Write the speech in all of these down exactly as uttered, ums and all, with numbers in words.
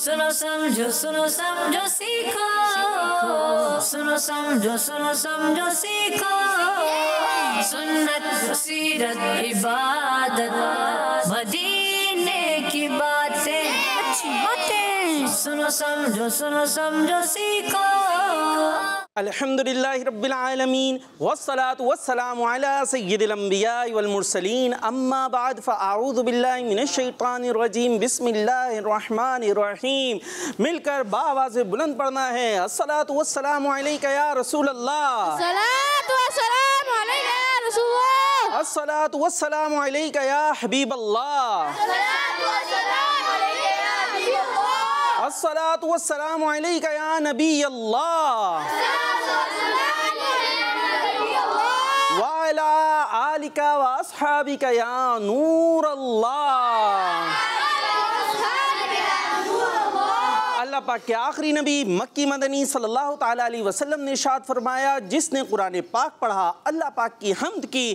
सुनो समझो सुनो समझो सीखो, सुनो समझो सुनो समझो सीखो। सुन्नत सीरत इबादत मदीने की बातें अच्छी बातें, सुनो समझो सुनो समझो सीखो। अल्हम्दुलिल्लाहि रब्बिल आलमीन वस्सलातु वस्सलामु अला सय्यिदिल अंबिया वल मुरसलीन अम्मा बाद फ़अऊज़ु बिल्लाहि मिनश शैतानिर रजीम बिस्मिल्लाहिर रहमानिर रहीम। मिलकर बावाज़े बुलंद पढ़ना है अस्सलातु वस्सलामु अलैका या रसूलल्लाह, अस्सलातु वस्सलामु अलैका या रसूलल्लाह, अस्सलातु वस्सलामु अलैका या हबीबल्लाह, अस्सलातु वस्सलामु अलैका या हबीबल्लाह, अस्सलातु वस्सलामु अलैका या नबीयल्लाह वाला आलिका वासहाबिका या नूर अल्लाह। अल्लाह पाक के आखिरी नबी मक्की मदनी सल्लल्लाहु तआला अलैहि वसल्लम ने इरशाद फरमाया, जिसने कुरान पाक पढ़ा, अल्लाह पाक की हम्द की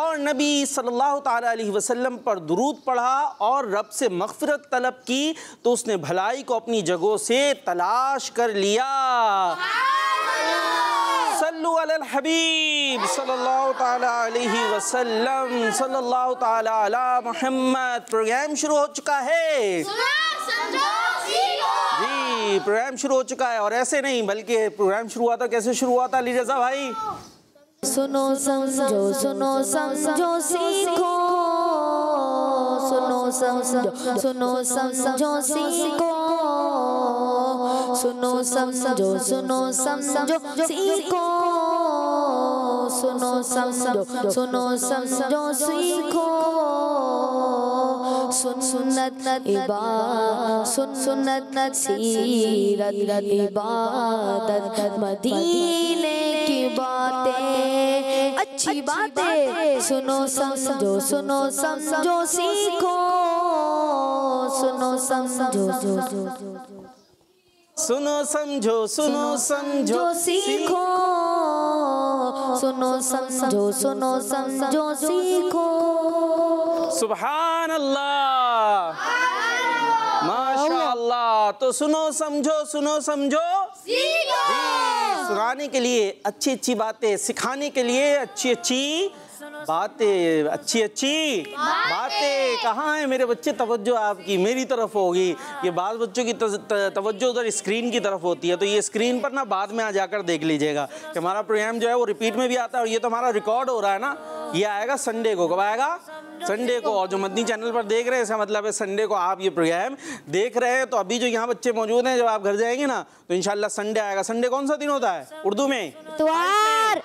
और नबी सल्लल्लाहु तआला अलैहि वसल्लम पर दुरूद पढ़ा और रब से मग़फ़िरत तलब की तो उसने भलाई को अपनी जगहों से तलाश कर लिया। सल्लु अलल हबीब सल्लल्लाहु ताला अलैहि वसल्लम सल्लल्लाहु ताला अला मुहम्मद। प्रोग्राम शुरू हो चुका है जी, प्रोग्राम शुरू हो चुका है। और ऐसे नहीं बल्कि प्रोग्राम शुरू हुआ था, कैसे शुरू हुआ था अली रज़ा भाई? सुनो समझो सुनो समझो सीखो, सुनो समझो सुनो समझो सीखो, सुनो समझो सुनो समझो सीखो, सुनो समझो सुनो समझो सीखो। सुन सुन्नत इबादत सुन सुन्नत सीरत इबादत मदीने की बातें अच्छी बातें, सुनो समझो सुनो समझो सीखो, सुनो समझो सुनो समझो सुनो समझो सीखो, सुनो समझो सुनो समझो सीखो। सुभान अल्लाह, माशा अल्लाह। तो सुनो समझो सुनो समझो सीखो सुनाने के लिए अच्छी अच्छी बातें, सिखाने के लिए अच्छी अच्छी बातें, अच्छी अच्छी बातें। कहाँ है मेरे बच्चे? तवज्जो आपकी मेरी तरफ होगी। ये बाद बच्चों की तवज्जो उधर स्क्रीन की तरफ होती है, तो ये स्क्रीन पर ना बाद में आ जाकर देख लीजिएगा कि हमारा प्रोग्राम जो है वो रिपीट में भी आता है। और ये तो हमारा रिकॉर्ड हो रहा है ना, ये आएगा संडे को। कब आएगा? संडे को। और जो मदनी चैनल पर देख रहे हैं, इसका मतलब है संडे को आप ये प्रोग्राम देख रहे हैं। तो अभी जो यहाँ बच्चे मौजूद हैं, जब आप घर जाएंगे ना तो इंशाल्लाह संडे आएगा। संडे कौन सा दिन होता है उर्दू में? इतवार।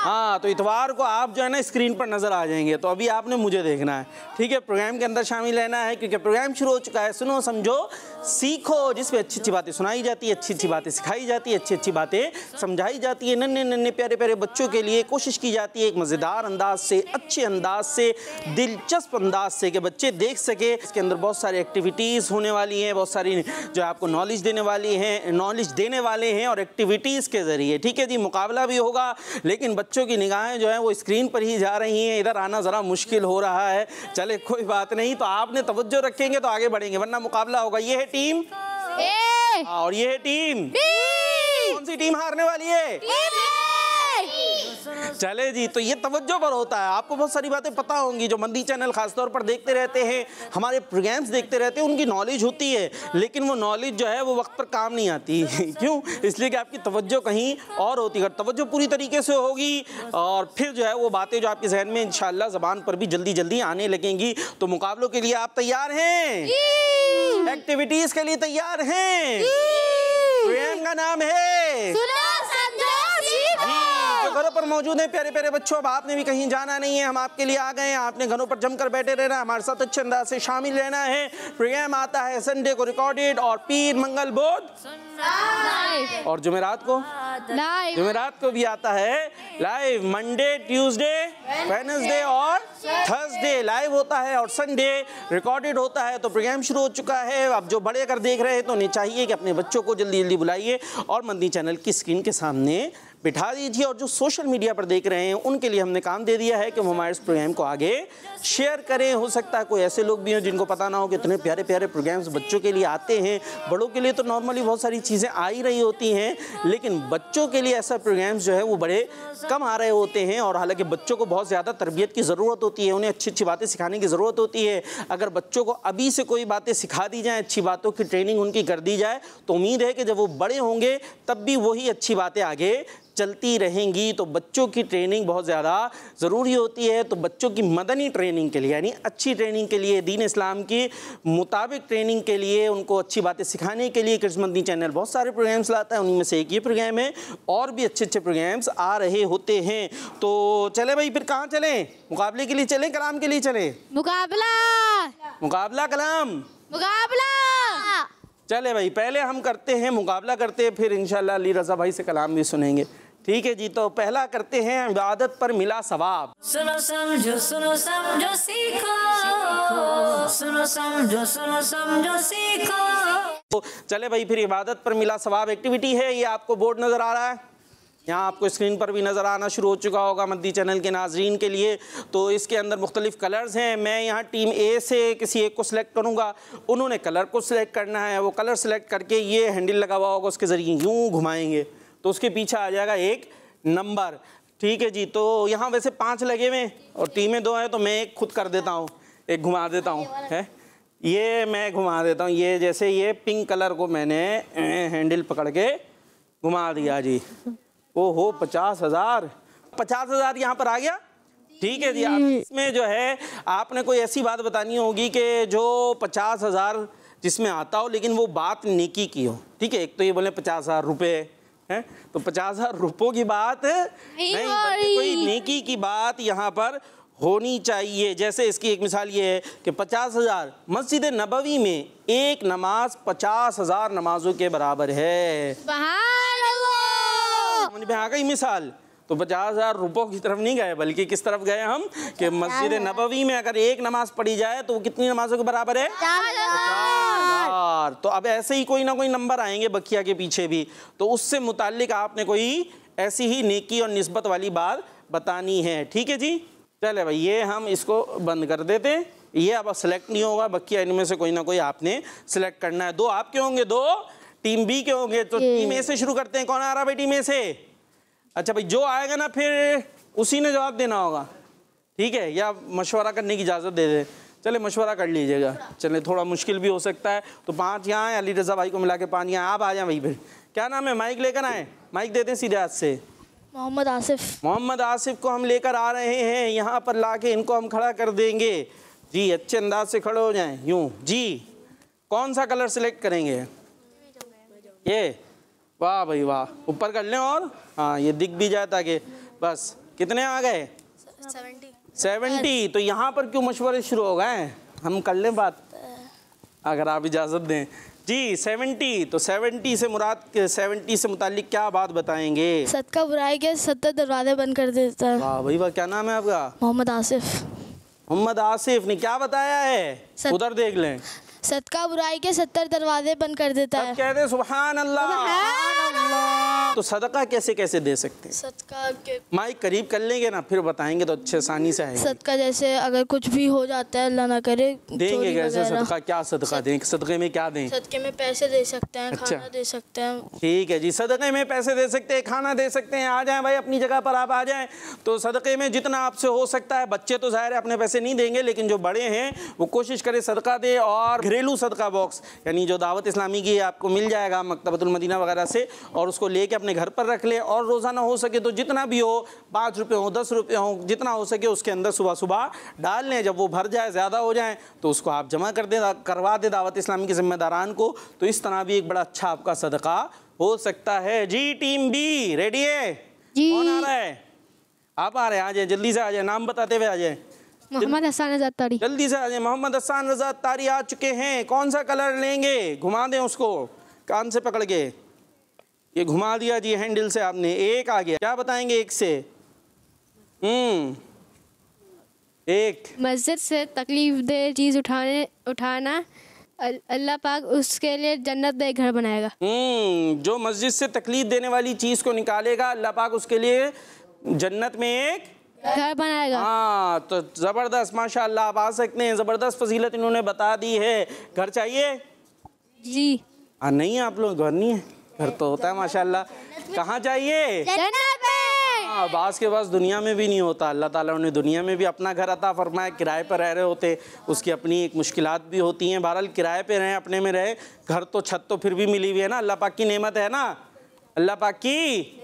हाँ, तो इतवार को आप जो है ना स्क्रीन पर नजर आ जाएंगे। तो अभी आपने मुझे देखना है, ठीक है? प्रोग्राम के अंदर शामिल रहना है क्योंकि प्रोग्राम शुरू हो चुका है। सुनो समझो सीखो, जिसमें अच्छी अच्छी बातें सुनाई जाती है, अच्छी अच्छी बातें सिखाई जाती है, अच्छी अच्छी बातें समझाई जाती है, नन्हे नन्हे प्यारे प्यारे बच्चों के लिए कोशिश की जाती है एक मज़ेदार अंदाज से, अच्छे अंदाज से, दिलचस्प अंदाज से कि बच्चे देख सके। इसके अंदर बहुत सारी एक्टिविटीज़ होने वाली हैं, बहुत सारी जो आपको नॉलेज देने वाली हैं, नॉलेज देने वाले हैं और एक्टिविटीज़ के ज़रिए, ठीक है जी। मुकाबला भी होगा, लेकिन बच्चों की निगाहें जो है वो स्क्रीन पर ही जा रही हैं, इधर आना ज़रा मुश्किल हो रहा है। चले कोई बात नहीं, तो आपने तवज्जो रखेंगे तो आगे बढ़ेंगे, वरना मुकाबला होगा। ये है टीम ए और ये है टीम बी। कौन सी टीम हारने वाली है? Team A. चले जी, तो ये तवज्जो पर होता है। आपको बहुत सारी बातें पता होंगी, जो मंदी चैनल खासतौर पर देखते रहते हैं, हमारे प्रोग्राम्स देखते रहते हैं, उनकी नॉलेज होती है, लेकिन वो नॉलेज जो है वो वक्त पर काम नहीं आती। क्यों? इसलिए कि आपकी तवज्जो कहीं और होती है। अगर तवज्जो पूरी तरीके से होगी और फिर जो है वो बातें जो आपके जहन में इंशाल्लाह ज़बान पर भी जल्दी जल्दी आने लगेंगी। तो मुकाबलों के लिए आप तैयार हैं? एक्टिविटीज़ के लिए तैयार हैं? प्रोग्राम का नाम है घरों पर मौजूद है प्यारे प्यारे बच्चों। अब आपने भी कहीं जाना नहीं है, हम आपके लिए आ गए हैं। आपने घरों पर जमकर बैठे रहना है, हमारे साथ अच्छे अंदाज से शामिल रहना है। प्रोग्राम आता है संडे को रिकॉर्डेड, और पीर मंगल बुध और जुमेरात को लाइव, जुमेरात को भी आता है लाइव। मंडे, ट्यूसडे, वेडनेसडे और थर्सडे लाइव होता है और संडे रिकॉर्डेड होता है। तो प्रोग्राम शुरू हो चुका है। अब जो बड़े अगर देख रहे हैं तो उन्हें चाहिए कि अपने बच्चों को जल्दी जल्दी बुलाइए और मंदी चैनल की स्क्रीन के सामने बिठा दी थी, और जो सोशल मीडिया पर देख रहे हैं उनके लिए हमने काम दे दिया है कि हम हमारे इस प्रोग्राम को आगे शेयर करें। हो सकता है कोई ऐसे लोग भी हों जिनको पता ना हो कि इतने प्यारे प्यारे प्रोग्राम्स बच्चों के लिए आते हैं। बड़ों के लिए तो नॉर्मली बहुत सारी चीज़ें आ ही रही होती हैं, लेकिन बच्चों के लिए ऐसा प्रोग्राम्स जो है वो बड़े कम आ रहे होते हैं। और हालांकि बच्चों को बहुत ज़्यादा तरबियत की ज़रूरत होती है, उन्हें अच्छी अच्छी बातें सिखाने की ज़रूरत होती है। अगर बच्चों को अभी से कोई बातें सिखा दी जाएँ, अच्छी बातों की ट्रेनिंग उनकी कर दी जाए, तो उम्मीद है कि जब वो बड़े होंगे तब भी वही अच्छी बातें आगे चलती रहेंगी। तो बच्चों की ट्रेनिंग बहुत ज़्यादा ज़रूरी होती है। तो बच्चों की मदनी ट्रेनिंग के लिए, यानी अच्छी ट्रेनिंग के लिए, दीन इस्लाम की मुताबिक ट्रेनिंग के लिए, उनको अच्छी बातें सिखाने के लिए किड्स मदनी चैनल बहुत सारे प्रोग्राम्स लाता है। उन्हीं में से एक ये प्रोग्राम है, और भी अच्छे अच्छे प्रोग्राम्स आ रहे होते हैं। तो चले भाई, फिर कहाँ चलें? मुकाबले के लिए चलें, कलाम के लिए चलें? मुकाबला मुकाबला कलाम मुकाबला चले भाई। पहले हम करते हैं मुकाबला करते हैं, फिर इंशाल्लाह अली रज़ा भाई से कलाम भी सुनेंगे। ठीक है जी, तो पहला करते हैं, इबादत पर मिला सवाब। सुनो समझो सुनो समझो सीखो, सुनो समझो सुनो समझो सीखो। तो चले भाई, फिर इबादत पर मिला सवाब एक्टिविटी है। ये आपको बोर्ड नज़र आ रहा है, यहाँ आपको स्क्रीन पर भी नज़र आना शुरू हो चुका होगा मदनी चैनल के नाजरीन के लिए। तो इसके अंदर मुख्तलिफ कलर्स हैं। मैं यहाँ टीम ए से किसी एक को सिलेक्ट करूँगा, उन्होंने कलर को सिलेक्ट करना है। वो कलर सिलेक्ट करके ये हैंडल लगा हुआ होगा, उसके ज़रिए यूँ घुमाएंगे तो उसके पीछे आ जाएगा एक नंबर। ठीक है जी, तो यहाँ वैसे पाँच लगे हुए और टीमें दो हैं, तो मैं एक खुद कर देता हूँ, एक घुमा देता हूँ। है ये मैं घुमा देता हूँ, ये जैसे ये पिंक कलर को मैंने हैंडल पकड़ के घुमा दिया जी। ओहो, पचास हज़ार पचास हज़ार यहाँ पर आ गया। ठीक है जी, आप इसमें जो है आपने कोई ऐसी बात बतानी होगी कि जो पचास हज़ार जिसमें आता हो, लेकिन वो बात नेकी की हो। ठीक है, एक तो ये बोले पचास हज़ार रुपये हैं, तो पचास हज़ार रुपयों की बात नहीं, नहीं कोई नेकी की बात यहाँ पर होनी चाहिए। जैसे इसकी एक मिसाल ये है कि पचास हज़ार मस्जिद नबवी में एक नमाज पचास हज़ार नमाजों के बराबर है। समझ में आ गई मिसाल? तो पचास हज़ार रुपयों की तरफ नहीं गए, बल्कि किस तरफ गए हम कि मस्जिद नबवी में अगर एक नमाज पढ़ी जाए तो वो कितनी नमाजों के बराबर है? चार हज़ार। तो अब ऐसे ही कोई ना कोई नंबर आएंगे बकिया के पीछे भी, तो उससे मुतालिक आपने कोई ऐसी ही नेकी और निस्बत वाली बात बतानी है। ठीक है जी, चले भाई, ये हम इसको बंद कर देते। ये अब सिलेक्ट नहीं होगा, बकिया इनमें से कोई ना कोई आपने सिलेक्ट करना है। दो आपके होंगे, दो टीम बी के होंगे। तो टीम ए से शुरू करते हैं। कौन आ रहा है भाई टीम ए से? अच्छा भाई, जो आएगा ना फिर उसी ने जवाब देना होगा। ठीक है, या मशवरा करने की इजाज़त दे दे। चले मशवरा कर लीजिएगा। चले, थोड़ा मुश्किल भी हो सकता है। तो पाँच यहाँ हैं, अली रज़ा भाई को मिला के पाँच यहाँ। आप आ जाए भाई। फिर क्या नाम है? माइक लेकर आए, माइक देते हैं सीधे हाथ से। मोहम्मद आसिफ, मोहम्मद आसिफ को हम लेकर आ रहे हैं। यहाँ पर ला के इनको हम खड़ा कर देंगे जी। अच्छे अंदाज से खड़े हो जाएँ, यूँ जी। कौन सा कलर सेलेक्ट करेंगे? ये, वाह भाई वाह, ऊपर कर लें और हाँ ये दिख भी जाए ताकि। बस कितने आ गए? सेवेंटी। तो यहाँ पर क्यों मशवरे शुरू हो गए? हम कर लें बात, अगर आप इजाज़त दें जी। सेवेंटी, तो सेवेंटी से मुराद सेवेंटी से मुतालिक क्या बात बताएंगे? सदका बुराई के सत्तर दरवाजे बंद कर देता है। वाह भाई वाह, क्या नाम है आपका? मोहम्मद आसिफ। मोहम्मद आसिफ ने क्या बताया है? उधर देख लें। सदका बुराई के सत्तर दरवाजे बंद कर देता है। कहते हैं सुभान अल्लाह। तो सदका कैसे कैसे दे सकते हैं? सदका के माइक करीब कर लेंगे ना, फिर बताएंगे तो अच्छे आसानी से आएगा। सदका जैसे अगर कुछ भी हो जाता है, अल्लाह ना करे, देंगे कैसे सदका? क्या सदका दें? सदके में क्या दें? सदके में पैसे दे सकते हैं, खाना दे सकते हैं। ठीक है जी, सदके में पैसे दे सकते हैं, खाना दे सकते हैं। आ जाए भाई, अपनी जगह पर आप आ जाए। तो सदके में जितना आपसे हो सकता है, बच्चे तो ज़ाहिर है अपने पैसे नहीं देंगे, लेकिन जो बड़े हैं वो कोशिश करें सदका दे। और घरेलू सदका बॉक्स, यानी जो दावत इस्लामी की आपको मिल जाएगा मकतबतुल मदीना वगैरह से, और उसको लेके अपने घर पर रख ले। और रोज़ाना हो सके तो जितना भी हो, पाँच रुपये हो, दस रुपये हो, जितना हो सके उसके अंदर सुबह सुबह डाल लें। जब वो भर जाए, ज़्यादा हो जाए, तो उसको आप जमा कर दें, करवा दें दावत इस्लामी के ज़िम्मेदारान को। तो इस तरह भी एक बड़ा अच्छा आपका सदका हो सकता है जी। टीम बी रेडी है? कौन आ रहा है? आप आ रहे हैं? आ जाए, जल्दी से आ जाए, नाम बताते हुए आ जाए। मोहम्मद हसन रज़ा तारी, जल्दी से आ जाए। मोहम्मद हसन रज़ा तारी आ चुके हैं। कौन सा कलर लेंगे? घुमा दें उसको कान से पकड़ के। ये घुमा दिया जी हैंडल से। आपने एक आ गया, क्या बताएंगे एक से? हम्म एक, मस्जिद से तकलीफ दे चीज़ उठाने उठाना अल्लाह पाक उसके लिए जन्नत में घर बनाएगा। हम्म, जो मस्जिद से तकलीफ देने वाली चीज़ को निकालेगा अल्लाह पाक उसके लिए जन्नत में एक घर बनाएगा। हाँ, तो ज़बरदस्त, माशाल्लाह आप आ सकते हैं। ज़बरदस्त फजीलत इन्होंने बता दी है। घर चाहिए जी? हाँ, नहीं है आप लोग, घर नहीं है? घर तो होता है माशाल्लाह। कहाँ चाहिए? जन्नत में। हाँ, बास के पास दुनिया में भी नहीं होता। अल्लाह ताला उन्हें दुनिया में भी अपना घर अता फरमाया। किराए पर रह रहे होते, उसकी अपनी एक मुश्किलात भी होती हैं। बहरहाल किराए पे रहें, अपने में रहें, घर तो छत तो फिर भी मिली हुई है ना, अल्लाह पाक की नेमत है ना, अल्लाह पाक की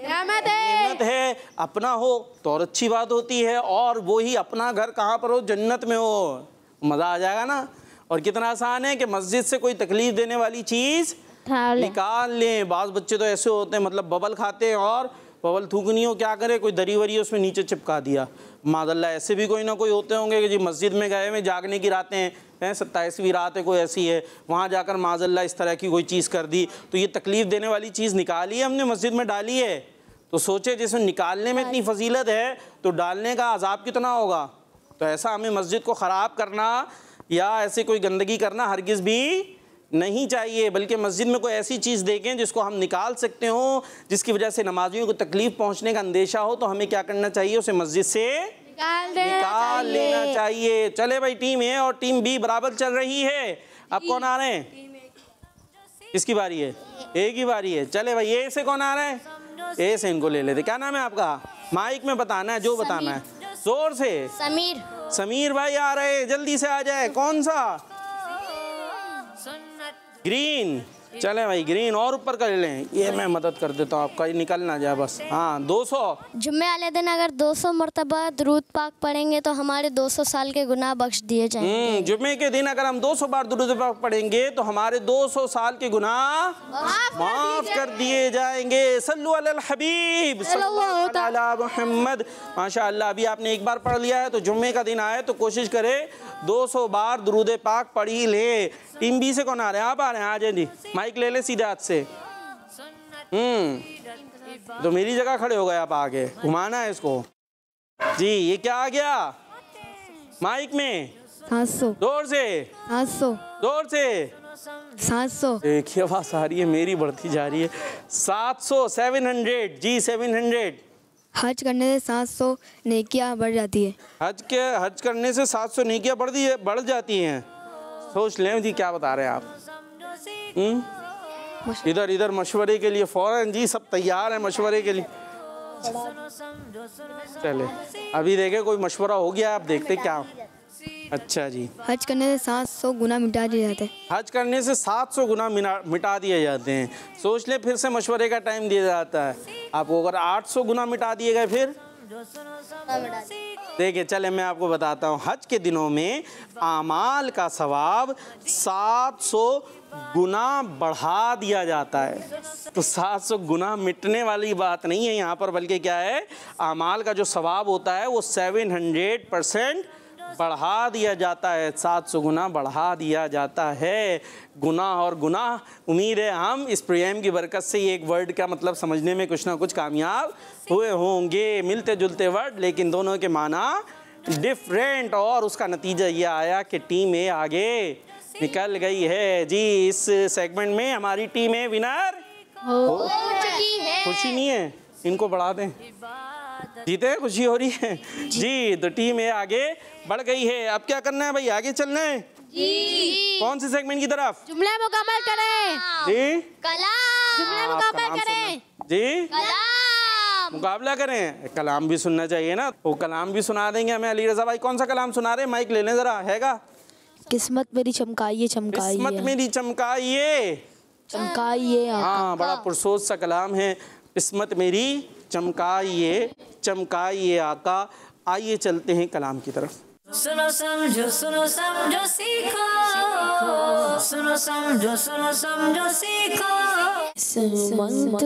नेमत है, नेमत है। अपना हो तो और अच्छी बात होती है। और वो ही अपना घर कहाँ पर हो? जन्नत में हो। मज़ा आ जाएगा ना। और कितना आसान है कि मस्जिद से कोई तकलीफ़ देने वाली चीज़ निकाल लें। बाज़ बच्चे तो ऐसे होते हैं, मतलब बबल खाते हैं और पवल थूकनी हो, क्या करे, कोई दरी वरी उसमें नीचे चिपका दिया, माज़ल्लाह। ऐसे भी कोई ना कोई होते होंगे कि जी मस्जिद में गए में जागने की रातें हैं, सत्ताईसवीं रात है कोई ऐसी है, वहाँ जाकर माज़ल्लाह इस तरह की कोई चीज़ कर दी, तो ये तकलीफ़ देने वाली चीज़ निकाली है हमने, मस्जिद में डाली है। तो सोचे जिसमें निकालने में इतनी फजीलत है तो डालने का अजाब कितना होगा। तो ऐसा हमें मस्जिद को ख़राब करना या ऐसे कोई गंदगी करना हरगिज़ भी नहीं चाहिए, बल्कि मस्जिद में कोई ऐसी चीज़ देखें जिसको हम निकाल सकते हों, जिसकी वजह से नमाजियों को तकलीफ़ पहुंचने का अंदेशा हो, तो हमें क्या करना चाहिए? उसे मस्जिद से निकाल, निकाल लेना चाहिए। चले भाई, टीम ए और टीम बी बराबर चल रही है। अब कौन आ रहे हैं? किसकी बारी है? ए की बारी है। चले भाई, ए से कौन आ रहे हैं? ए से इनको ले लेते। क्या नाम है आपका? माइक में बताना है, जो बताना है जोर से। समीर, समीर भाई आ रहे हैं, जल्दी से आ जाए। कौन सा? ग्रीन। चले भाई ग्रीन और ऊपर कर लें। ये मैं मदद कर देता हूँ आपका, ये निकल ना जाए बस। हाँ, दो सौ। जुम्मे वाले दिन अगर दो सौ मरतबा दुरूद पाक पढ़ेंगे तो हमारे दो सौ साल के गुनाह बख्श दिए जाएंगे। जुम्मे के दिन अगर हम दो सौ बार दुरूद पाक पढ़ेंगे तो हमारे दो सौ साल के गुनाह माफ़ कर दिए जाएंगे। सल्लु अलल हबीब सल्लल्लाहु तआला अलैहि मुहम्मद। माशाअल्लाह, अभी आपने एक बार पढ़ लिया है, तो जुम्मे का दिन आए तो कोशिश करे दो सौ बार दुरूद पाक पढ़ ही ले। टीम बी से कौन आ रहे हैं? आप आ रहे हैं, आ जाए जी। माइक ले ले सीधे हाथ से। हम्म, तो मेरी जगह खड़े हो गए आप, आगे घुमाना है इसको जी। ये क्या आ गया माइक में? सात सौ। जोर से। सात सौ। जोर से। सात सौ। देखिए आवाज आ रही है, मेरी बढ़ती जा रही है। सात सौ, सेवन हंड्रेड जी, सेवन हंड्रेड। हज करने से सात सौ नेकियाँ बढ़ जाती है। हज के हज करने से सात सौ नेकियाँ बढ़ दी बढ़ जाती हैं। सोच लें जी, क्या बता रहे हैं आप। इधर इधर मशवरे के लिए फौरन जी सब तैयार हैं मशवरे के लिए। चले अभी देखे कोई मशवरा हो गया, आप देखते क्या। अच्छा जी, हज करने से सात सौ गुना मिटा दिए जाते हैं। हज करने से सात सौ गुना मिटा दिए जाते हैं। सोच ले, फिर से मशवरे का टाइम दिया जाता है आपको। अगर आठ सौ गुना मिटा दिए गए फिर देखिए। चले मैं आपको बताता हूँ, हज के दिनों में आमाल का सवाब सात सौ गुना बढ़ा दिया जाता है। तो सात सौ गुना मिटने वाली बात नहीं है यहाँ पर, बल्कि क्या है, आमाल का जो सवाब होता है वो सेवन हंड्रेड परसेंट बढ़ा दिया जाता है। सात सौ गुना बढ़ा दिया जाता है। गुनाह और गुनाह, उम्मीद है हम इस प्रोग्राम की बरकत से ये एक वर्ड का मतलब समझने में कुछ ना कुछ कामयाब हुए होंगे। मिलते जुलते वर्ड, लेकिन दोनों के माना डिफरेंट, और उसका नतीजा ये आया कि टीम ए आगे निकल गई है जी। इस सेगमेंट में हमारी टीम ए विनर हो चुकी है। खुशी नहीं है? इनको बढ़ा दें, जीते, खुशी हो रही है जी। तो टीम ए आगे बढ़ गई है। अब क्या करना है भाई? आगे चलना है जी। कौन से सेगमेंट की तरफ? जुमले मुकम्मल करें जी। कलाम। जुमले मुकम्मल करें जी। कलाम। मुकाबला करें, कलाम भी सुनना चाहिए ना, वो कलाम भी सुना देंगे हमें। अली रजा भाई कौन सा कलाम सुना रहे? माइक ले लें जरा, हैगा। किस्मत मेरी चमकाइए, चमकाइए, किस्मत मेरी चमकाइए, चमकाइए। हाँ, बड़ा पुरसोच सा कलाम है। किस्मत मेरी चमकाइए, चमकाइए आका। आइए चलते हैं कलाम की तरफ। सुनो समझो, सुनो समझो सीखो, सुनो समझो, सुनो समझो सीखो। सुमंत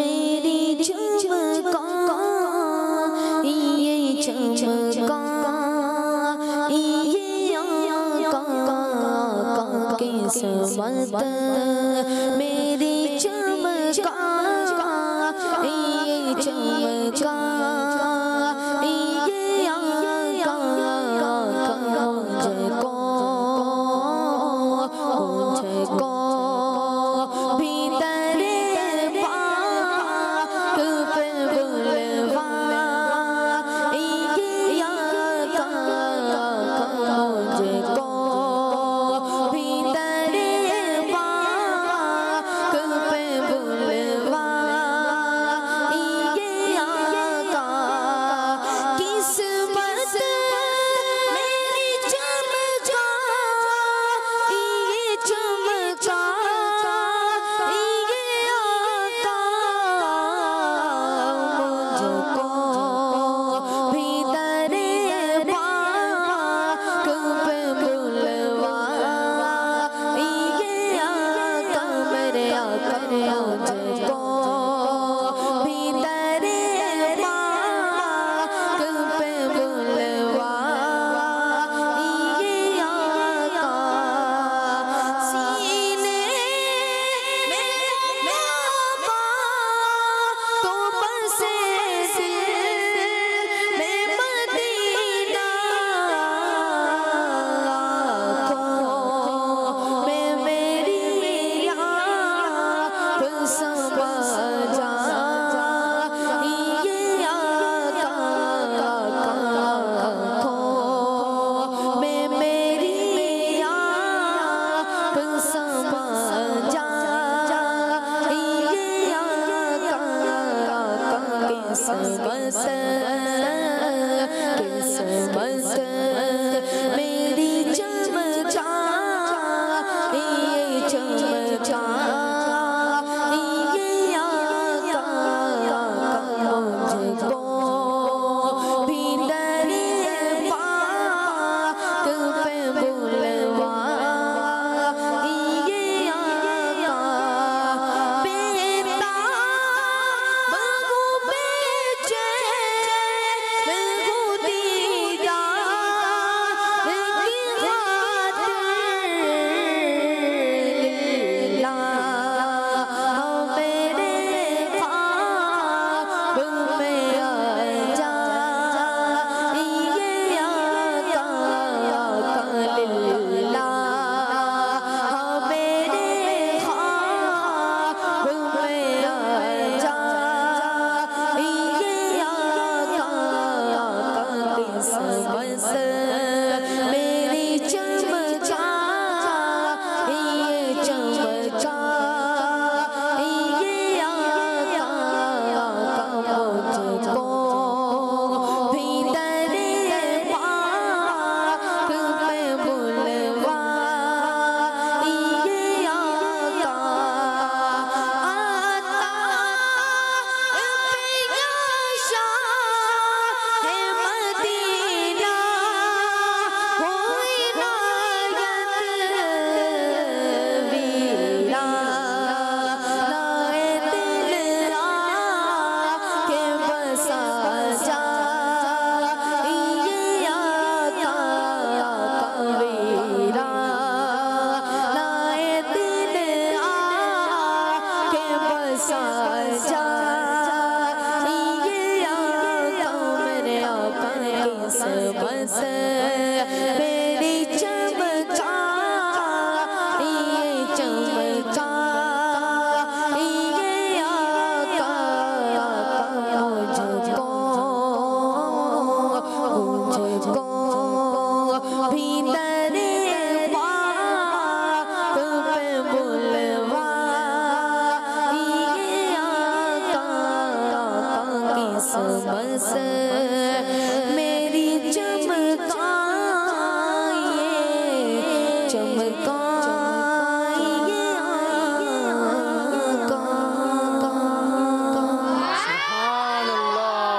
मेरी चमका, ये चमका, ये आका, आका के सुमंत मेरी चमका, चमका, ये आका, खोज को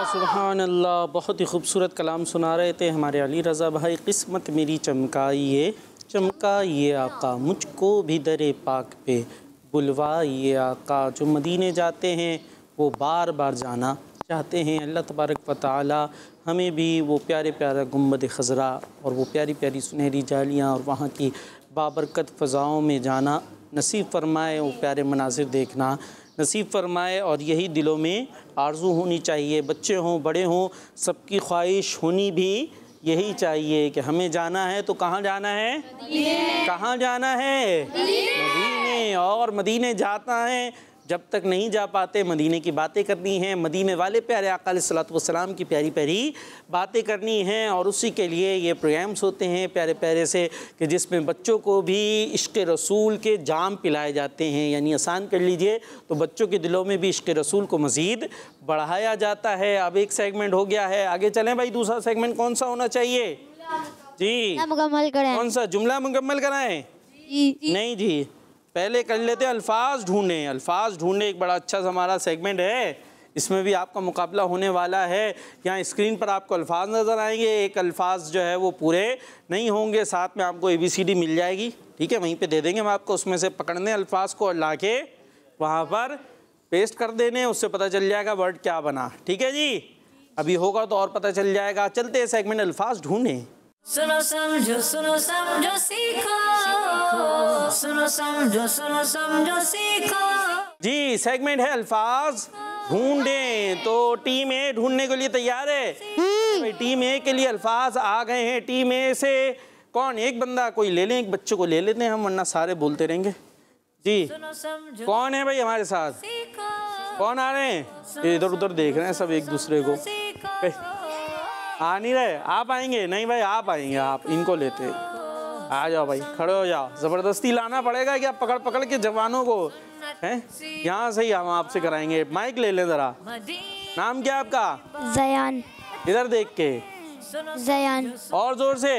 सुबहानअल्लाह, बहुत ही खूबसूरत कलाम सुना रहे थे हमारे अली रज़ा भाई। किस्मत मेरी चमकाइए चमकाइए आका, मुझको भी दरे पाक पे बुलवाइए आका। जो मदीने जाते हैं वो बार बार जाना चाहते हैं। अल्लाह तबारक व तआला हमें भी वो प्यारे प्यारा गुम्बद खजरा और वो प्यारी प्यारी सुनहरी जालियाँ और वहाँ की बाबरकत फ़ज़ाओं में जाना नसीब फरमाए, वो प्यारे मनाजिर देखना नसीब फरमाए। और यही दिलों में आरज़ू होनी चाहिए, बच्चे हों बड़े हों सबकी ख्वाहिश होनी भी यही चाहिए कि हमें जाना है तो कहाँ जाना है, कहाँ जाना है, मदीने। और मदीने जाता है, जब तक नहीं जा पाते मदीने की बातें करनी हैं, मदीने वाले प्यारे आका अलैहिस्सलातु वस्सलाम की प्यारी प्यारी बातें करनी हैं। और उसी के लिए ये प्रोग्राम्स होते हैं प्यारे प्यारे से कि जिसमें बच्चों को भी इश्क़ रसूल के जाम पिलाए जाते हैं। यानी आसान कर लीजिए तो बच्चों के दिलों में भी इश्क़ रसूल को मज़ीद बढ़ाया जाता है। अब एक सेगमेंट हो गया है, आगे चलें भाई। दूसरा सेगमेंट कौन सा होना चाहिए जी? मुकम्मल कराएं। कौन सा जुमला मुकम्मल कराएँ? नहीं जी, पहले कर लेते हैं अल्फाज ढूंढें। अल्फाज ढूंढें एक बड़ा अच्छा हमारा सेगमेंट है, इसमें भी आपका मुकाबला होने वाला है। यहाँ स्क्रीन पर आपको अल्फाज नज़र आएंगे, एक अल्फाज जो है वो पूरे नहीं होंगे, साथ में आपको ए बी सी डी मिल जाएगी, ठीक है, वहीं पे दे देंगे हम आपको। उसमें से पकड़ने अल्फाज को और ला के वहाँ पर पेस्ट कर देने, उससे पता चल जाएगा वर्ड क्या बना, ठीक है जी। अभी होगा तो और पता चल जाएगा। चलते हैं सेगमेंट अल्फाज ढूंढें। सुनो समझो सुनो समझो सीखो, सुनो समझो सुनो समझो सीखो जी। सेगमेंट है अल्फाज ढूंढें। तो टीम ए ढूंढने के लिए तैयार है? टीम ए के लिए अल्फाज आ गए हैं। टीम ए से कौन, एक बंदा कोई ले लें, एक बच्चे को ले लेते हैं हम, वरना सारे बोलते रहेंगे जी। कौन है भाई हमारे साथ, कौन आ रहे हैं? इधर उधर देख रहे हैं सब एक दूसरे को, आ नहीं रहे। आप आएंगे? नहीं भाई आप आएंगे, आप इनको लेते आ जाओ भाई, खड़े हो जाओ। ज़बरदस्ती लाना पड़ेगा क्या पकड़ पकड़ के जवानों को? हैं यहाँ से ही हम आपसे कराएंगे। माइक ले लें ज़रा। नाम क्या आपका? ज़यान। इधर देख के ज़यान। और ज़ोर से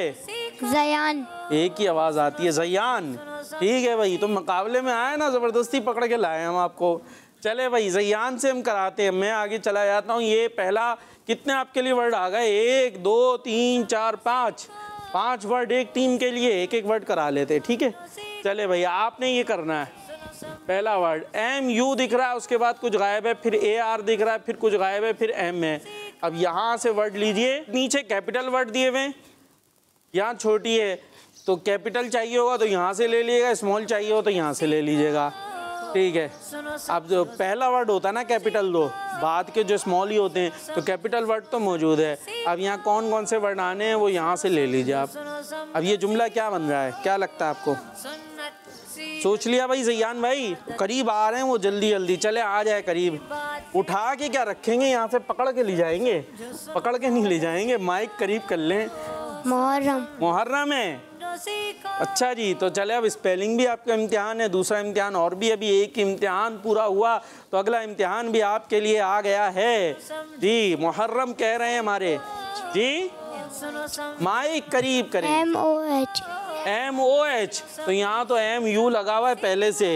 ज़यान। एक ही आवाज़ आती है ज़यान। ठीक है भाई, तुम मुकाबले में आए ना, ज़बरदस्ती पकड़ के लाए हम आपको। चले भाई, ज़यान से हम कराते हैं। मैं आगे चला जाता हूँ। ये पहला कितने आपके लिए वर्ड आ गए? एक दो तीन चार पाँच, पाँच वर्ड एक टीम के लिए, एक एक वर्ड करा लेते हैं, ठीक है। चले भाई, आपने ये करना है। पहला वर्ड एम यू दिख रहा है, उसके बाद कुछ गायब है, फिर ए आर दिख रहा है, फिर कुछ गायब है, फिर एम है। अब यहाँ से वर्ड लीजिए, नीचे कैपिटल वर्ड दिए हुए, यहाँ छोटी है तो कैपिटल चाहिए होगा तो यहाँ से ले लीजिएगा, स्मॉल चाहिए हो तो यहाँ से ले लीजिएगा, ठीक है। अब जो पहला वर्ड होता है ना कैपिटल, दो बाद के जो स्मॉल ही होते हैं, तो कैपिटल वर्ड तो मौजूद है। अब यहाँ कौन कौन से वर्ड आने हैं वो यहाँ से ले लीजिए आप। अब ये जुमला क्या बन रहा है, क्या लगता है आपको? सोच लिया भाई ज़यान भाई? करीब आ रहे हैं वो, जल्दी जल्दी चले आ जाए करीब। उठा के क्या रखेंगे, यहाँ से पकड़ के ले जाएंगे, पकड़ के नहीं ले जाएंगे, माइक करीब कर लें। मुहर्रम। मुहर्रम है, अच्छा जी। तो चले, अब स्पेलिंग भी आपका इम्तिहान है, दूसरा इम्तिहान और भी, अभी एक इम्तिहान पूरा हुआ तो अगला इम्तिहान भी आपके लिए आ गया है जी। मुहर्रम कह रहे हैं हमारे जी। माइक करीब करें। M O H. M O H, तो यहाँ तो एम यू लगा हुआ है पहले से,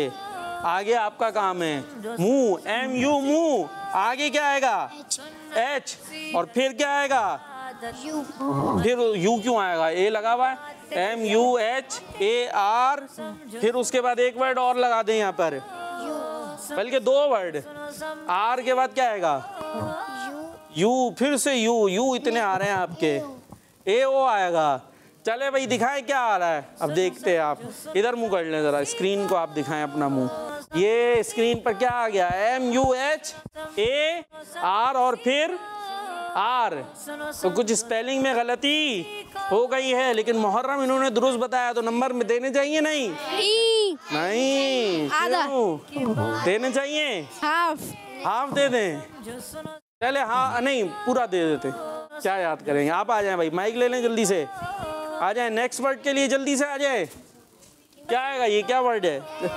आगे आपका काम है मुँह, एम यू मुँह, आगे क्या आएगा? एच। और फिर क्या आएगा? यू। फिर यू क्यों आएगा? ए लगा हुआ है, M U H A R, फिर उसके बाद एक वर्ड और लगा दें यहाँ पर, बल्कि दो वर्ड। आर के बाद क्या आएगा? यू, फिर से यू। यू इतने आ रहे हैं आपके, ए ओ आएगा। चले भाई, दिखाएं क्या आ रहा है, अब देखते हैं आप। इधर मुँह कर लें ज़रा, स्क्रीन को आप दिखाएं अपना मुँह। ये स्क्रीन पर क्या आ गया, M U H A R और फिर आर। तो कुछ स्पेलिंग में गलती हो गई है, लेकिन मुहर्रम इन्होंने दुरुस्त बताया तो नंबर में देने चाहिए। नहीं नहीं आधा देने चाहिए, हाफ हाफ दे दें पहले। हाँ नहीं पूरा दे देते, क्या याद करेंगे। आप आ जाएं भाई, माइक ले लें जल्दी से आ जाएं। नेक्स्ट वर्ड के लिए जल्दी से आ जाएं। क्या आएगा, ये क्या वर्ड है,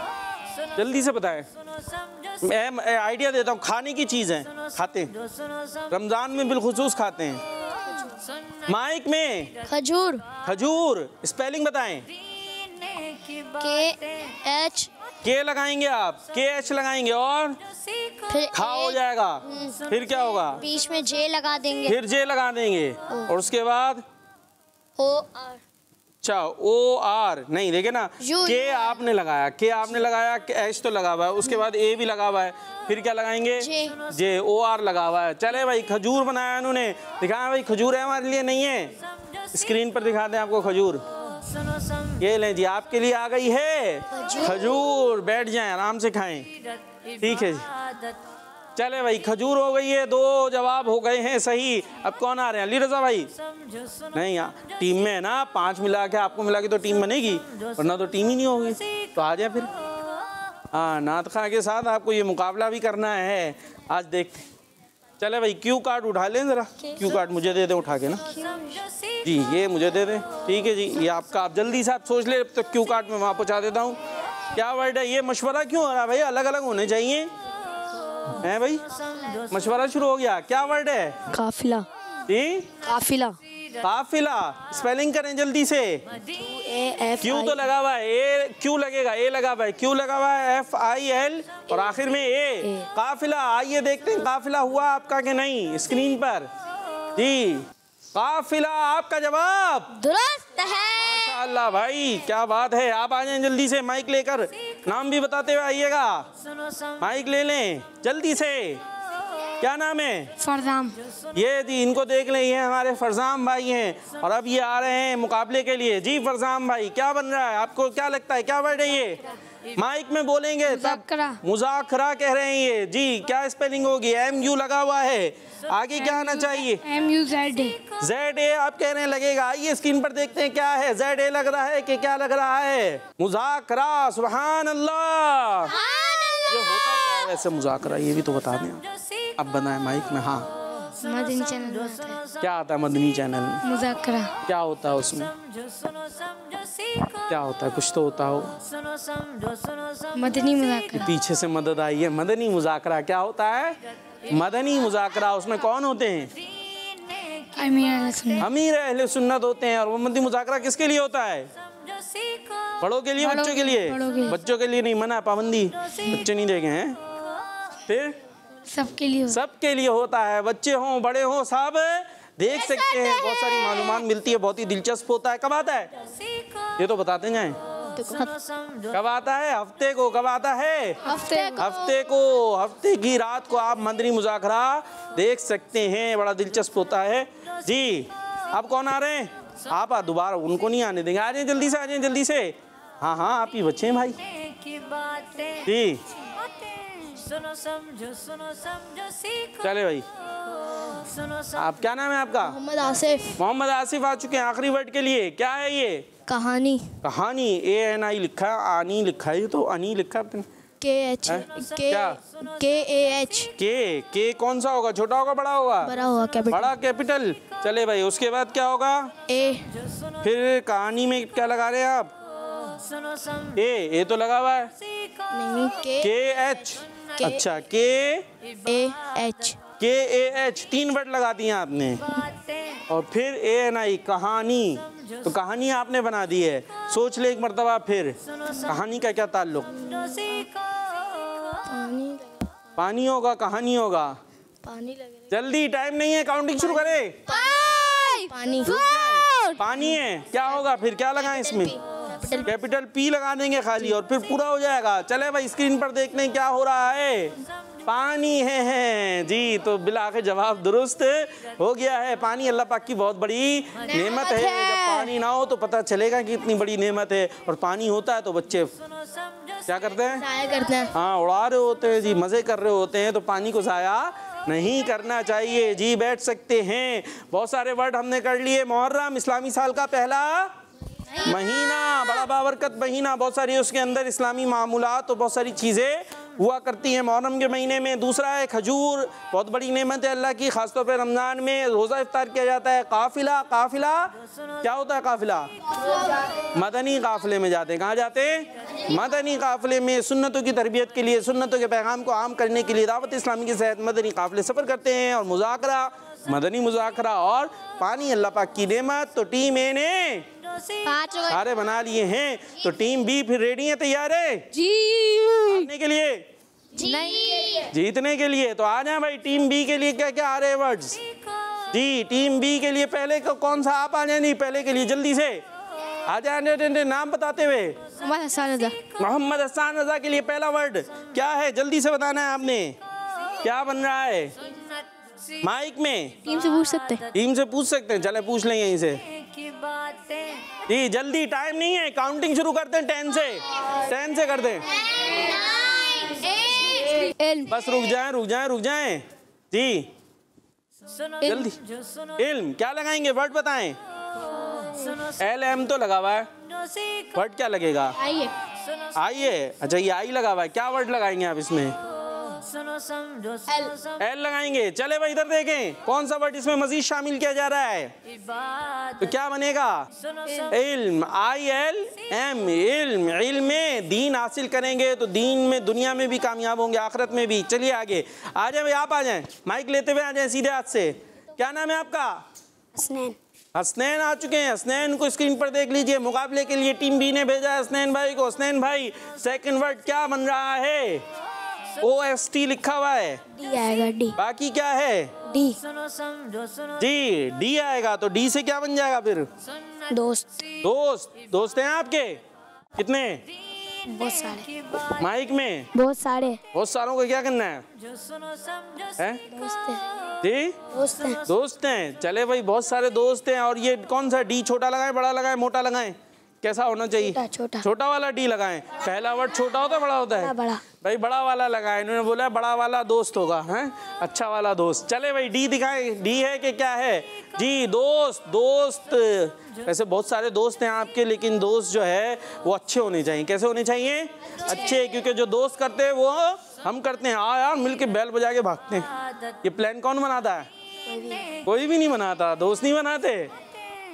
जल्दी से बताएं। मैं आइडिया देता हूँ, खाने की चीज़ है, खाते हैं रमज़ान में बिलखुसूस खाते हैं। माइक में खजूर। खजूर स्पेलिंग बताएं। के एच के लगाएंगे आप, के एच लगाएंगे और खा हो जाएगा। फिर क्या होगा, बीच में जे लगा देंगे, फिर जे लगा देंगे और उसके बाद ओ आर। अच्छा ओ आर नहीं, देखे ना के आपने लगाया, के आपने लगाया, एच तो लगा हुआ है, उसके बाद ए भी लगा हुआ है, फिर क्या लगाएंगे जे, ओ आर लगा हुआ है। चले भाई, खजूर बनाया उन्होंने, दिखाया भाई खजूर है हमारे लिए नहीं है। स्क्रीन पर दिखा दें आपको खजूर, ये लें जी आपके लिए आ गई है खजूर। बैठ जाएं आराम से खाएं, ठीक है जी। चले भाई खजूर हो गई है, दो जवाब हो गए हैं सही। अब कौन आ रहे हैं, अली रजा भाई नहीं यहाँ टीम में है ना, पांच मिला के आपको मिला के तो टीम बनेगी, वरना तो टीम ही नहीं होगी। तो आ जाए फिर, हाँ नात खां के साथ आपको ये मुकाबला भी करना है आज, देखते। चले भाई क्यू कार्ड उठा लें ज़रा, क्यू कार्ड मुझे दे दें उठा के ना जी, ये मुझे दे दें, ठीक है जी। ये आपका, आप जल्दी से आप सोच ले, तो क्यू कार्ड में वहाँ पहुँचा देता हूँ। क्या वर्ड है ये, मशवरा क्यों हो रहा है भाई, अलग अलग होने चाहिए हैं भाई। मशवरा शुरू हो गया, क्या वर्ड है, काफिला जी, काफिला। काफिला स्पेलिंग करें जल्दी से, क्यू तो लगा हुआ है, ए क्यू लगेगा, ए लगा हुआ है, क्यू लगा हुआ है, एफ आई एल और आखिर में ए, काफिला। आइए देखते हैं काफिला हुआ आपका कि नहीं, स्क्रीन पर जी काफिला आपका जवाब दुरुस्त है। माशाल्लाह भाई क्या बात है। आप आ जाएं जल्दी से माइक लेकर, नाम भी बताते हुए आइएगा, माइक ले लें जल्दी से। क्या नाम है, फरजाम। ये जी इनको देख लें, ये हमारे फरजाम भाई हैं और अब ये आ रहे हैं मुकाबले के लिए। जी फरजाम भाई क्या बन रहा है, आपको क्या लगता है क्या वर्ड है ये, माइक में बोलेंगे तब। मुज़ाकरा कह रहे हैं ये जी, क्या स्पेलिंग होगी, एम यू लगा हुआ है, आगे क्या आना चाहिए, M U Z A, Z A आप कह रहे हैं लगेगा। आइए स्क्रीन पर देखते हैं क्या है, जेड ए लग रहा है कि क्या लग रहा है, मुज़ाकरा। सुभान अल्लाह, जो होता क्या है वैसे मुज़ाकरा, ये भी तो बता दें। अब बनाए माइक में, हाँ मदनी चैनल है। क्या आता है मदनी चैनल में, मुज़ाकरा क्या होता है उसमें, क्या होता है, कुछ तो होता हो, मदनी मुज़ाकरा। पीछे से मदद आई है, मदनी मुज़ाकरा क्या होता है, मदनी मुज़ाकरा। उसमें कौन होते हैं, अमीर अहले सुन्नत, अमीर अहले सुन्नत होते हैं। और वो मदनी मुज़ाकरा किसके लिए होता है, बड़ों के लिए, बच्चों के लिए, बच्चों के लिए नहीं मना, पाबंदी, बच्चे नहीं देखे हैं। फिर सबके लिए, सबके लिए होता है, बच्चे हों बड़े हों सब देख सकते हैं। बहुत सारी मालूमात मिलती है, बहुत ही दिलचस्प होता है। कब आता है ये तो बताते जाएं, कब आता है, हफ्ते को, कब आता है हफ्ते, हफ्ते को, हफ्ते की रात को आप मदनी मुज़ाकरा देख सकते हैं, बड़ा दिलचस्प होता है जी। अब कौन आ रहे हैं, आप दोबारा उनको नहीं आने देंगे, आ जाए जल्दी से, आ जाए जल्दी से। हाँ हाँ आप ही बच्चे हैं भाई जी, सुनो समझो, सुनो समझो सीखो। चले भाई, आप क्या नाम है आपका, मोहम्मद आसिफ। मोहम्मद आसिफ आ चुके हैं आखिरी वर्ड के लिए, क्या है ये, कहानी। कहानी ए एन आई लिखा, आनी लिखा है, तो अनी लिखा है, के एच के, के ए एच के, के कौन सा होगा, छोटा होगा बड़ा होगा, बड़ा होगा, कैपिटल, बड़ा कैपिटल। चले भाई उसके बाद क्या होगा, ए, फिर कहानी में क्या लगा रहे हैं आप, ए ए तो लगा हुआ है, के एच, अच्छा के ए एच, के ए एच, तीन वर्ड लगा दिए आपने, और फिर ए एन आई, कहानी। तो कहानी आपने बना दी है, सोच ले एक मरतबा फिर, कहानी का क्या ताल्लुक, पानी, पानी होगा, कहानी होगा, पानी लग, जल्दी टाइम नहीं है, काउंटिंग शुरू करें। पानी, पानी है, क्या होगा फिर, क्या लगाएं इसमें, कैपिटल पी लगा देंगे खाली और फिर पूरा हो जाएगा। चले भाई स्क्रीन पर देखते हैं क्या हो रहा है, पानी है, है जी। तो बिलाखिर जवाब दुरुस्त हो गया है, पानी अल्लाह पाक की बहुत बड़ी नेमत है, है। जब पानी ना हो तो पता चलेगा कि इतनी बड़ी नेमत है, और पानी होता है तो बच्चे क्या करते हैं, जाया करते हैं। हाँ, उड़ा रहे होते हैं जी, मज़े कर रहे होते हैं, तो पानी को जाया नहीं करना चाहिए जी। बैठ सकते हैं। बहुत सारे वर्ड हमने कर लिए। मुहर्रम इस्लामी साल का पहला महीना, बड़ा बाबरकत महीना, बहुत सारी उसके अंदर इस्लामी मामूलात तो बहुत सारी चीज़ें हुआ करती है मुहर्रम के महीने में। दूसरा है खजूर, बहुत बड़ी नेमत है अल्लाह की, ख़ासतौर पर रमज़ान में रोज़ा इफ्तार किया जाता है। काफिला, काफिला क्या होता है? काफिला मदनी काफ़िले में जाते हैं। कहाँ जाते हैं? मदनी काफ़िले में। सुन्नतों की तरबियत के लिए, सुन्नतों के पैगाम को आम करने के लिए दावत इस्लामी की सेहत मदनी काफ़िले सफ़र करते हैं। और मुज़ाकरा, मदनी मुज़ाकरा, और पानी अल्लाह पाक की नेमत। तो टीम ए ने सारे बना लिए हैं। तो टीम बी फिर रेडी है, तैयार है जी जीतने के लिए? नहीं, जीतने के लिए। तो आ जाए भाई, टीम बी के लिए क्या क्या आ रहे हैं वर्ड्स जी? टीम बी के लिए पहले को कौन सा आप आ जाए? नहीं, पहले के लिए जल्दी से आ जाए, नाम बताते हुए। मोहम्मद हसन रजा के लिए पहला वर्ड क्या है? जल्दी से बताना है आपने। क्या बन रहा है माइक में? टीम से पूछ सकते हैं, टीम से पूछ सकते हैं। चले पूछ लेंगे यहीं से जी, जल्दी, टाइम नहीं है। काउंटिंग शुरू करते हैं टेन से, टेन से कर दें। बस रुक जाएं, रुक जाएं, रुक जाएं जी, जल्दी। इल्म क्या लगाएंगे? वर्ड बताएं। एल एम तो लगा हुआ है, वर्ड क्या लगेगा? आई है। अच्छा, ये आई लगा हुआ है, क्या वर्ड लगाएंगे आप इसमें? एल लगाएंगे। चले भाई, इधर देखें कौन सा वर्ड इसमें मजीद शामिल किया जा रहा है, तो क्या बनेगा? इल्म, आई एल एम, इल्म। इल्म में दीन हासिल करेंगे तो दीन में दुनिया में भी कामयाब होंगे, आखिरत में भी। चलिए आगे आ जाए भाई, आप आ जाएं, माइक लेते हुए आ जाएं सीधे हाथ से। क्या नाम है आपका? हसनैन। हसनैन आ चुके हैं। हसनैन को स्क्रीन पर देख लीजिए। मुकाबले के लिए टीम बी ने भेजा है हसनैन भाई को। हसनैन भाई, सेकेंड वर्ड क्या बन रहा है? ओ एस टी लिखा हुआ है, डी आएगा, डी। बाकी क्या है? डी जी, डी आएगा। तो डी से क्या बन जाएगा फिर? दोस्त। दोस्त दोस्त हैं आपके कितने? बहुत सारे। माइक में बहुत सारे। बहुत सारों को क्या करना है? है? दोस्त हैं जी, दोस्त हैं, दोस्त हैं। चले भाई, बहुत सारे दोस्त हैं। और ये कौन सा डी, छोटा लगाए, बड़ा लगाए, मोटा लगाए, कैसा होना चाहिए? छोटा, छोटा। छोटा वाला डी लगाएं। पहला वर्ड छोटा होता है, बड़ा होता है? बड़ा। भाई बड़ा वाला लगाएं, इन्होंने बोला बड़ा वाला दोस्त होगा, हैं, अच्छा वाला दोस्त। चले भाई, डी दिखाएं, डी है कि क्या है जी? दोस्त। दोस्त वैसे बहुत सारे दोस्त हैं आपके, लेकिन दोस्त जो है वो अच्छे होने चाहिए। कैसे होने चाहिए? अच्छे, क्योंकि जो दोस्त करते हैं वो हम करते हैं। आ यार, मिल के बैल बजा के भागते हैं, ये प्लान कौन बनाता है? कोई भी नहीं बनाता। दोस्त नहीं बनाते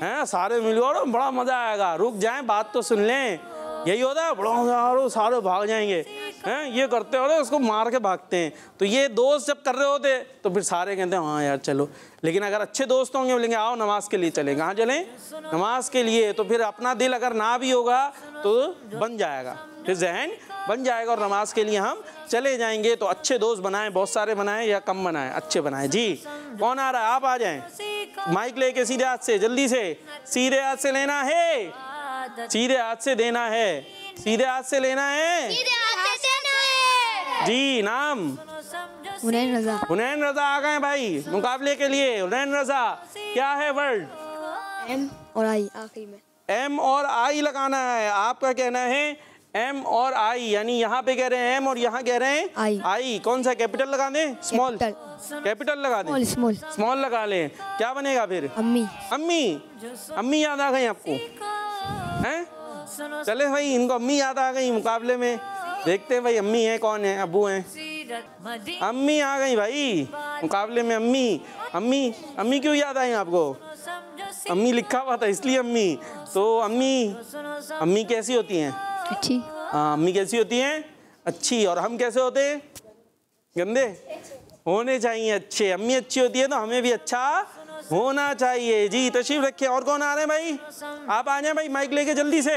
हैं, सारे मिलो और बड़ा मज़ा आएगा। रुक जाएं, बात तो सुन लें, यही होता है, बड़ा मज़ा आ, सारे भाग जाएंगे, हैं, ये करते हो, उसको मार के भागते हैं। तो ये दोस्त जब कर रहे होते तो फिर सारे कहते हैं हाँ यार चलो। लेकिन अगर अच्छे दोस्त होंगे, बोलेंगे आओ नमाज के लिए चलें। कहाँ चलें? नमाज के लिए। तो फिर अपना दिल अगर ना भी होगा तो बन जाएगा, फिर जहन बन जाएगा और नमाज के लिए हम चले जाएंगे। तो अच्छे दोस्त बनाएं, बहुत सारे बनाएं या कम बनाएं, अच्छे बनाएं जी। कौन आ रहा है? आप आ जाएं, माइक लेके सीधे हाथ से, जल्दी से। सीधे हाथ से लेना है, सीधे हाथ से देना है, सीधे हाथ से लेना है, सीधे हाथ से देना है जी। नाम? हुनैन रजा। हुनैन रजा आ गए भाई मुकाबले के लिए। हुनैन रजा, क्या है वर्ड? एम और आई, आखिरी में एम और आई लगाना है। आपका कहना है एम और आई, यानी यहाँ पे कह रहे हैं एम और यहाँ कह रहे हैं आई। आई कौन सा कैपिटल लगा दें? स्मॉल कैपिटल लगा दें, स्मॉल स्मॉल लगा लें। क्या बनेगा फिर? अम्मी। अम्मी, अम्मी याद आ गई आपको, हैं? चले भाई, इनको अम्मी याद आ गई मुकाबले में। देखते हैं भाई अम्मी है कौन है? अबू हैं। अम्मी आ गई भाई मुकाबले में। अम्मी, अम्मी, अम्मी क्यों याद आई आपको? अम्मी लिखा हुआ था इसलिए अम्मी। तो अम्मी, अम्मी कैसी होती हैं? अच्छी। हाँ, अम्मी कैसी होती हैं? अच्छी। और हम कैसे होते हैं? गंदे होने चाहिए अच्छे। अम्मी अच्छी होती है तो हमें भी अच्छा होना चाहिए जी। तशरीफ रखिए। और कौन आ रहे हैं भाई? आप आ जाए भाई माइक लेके, जल्दी से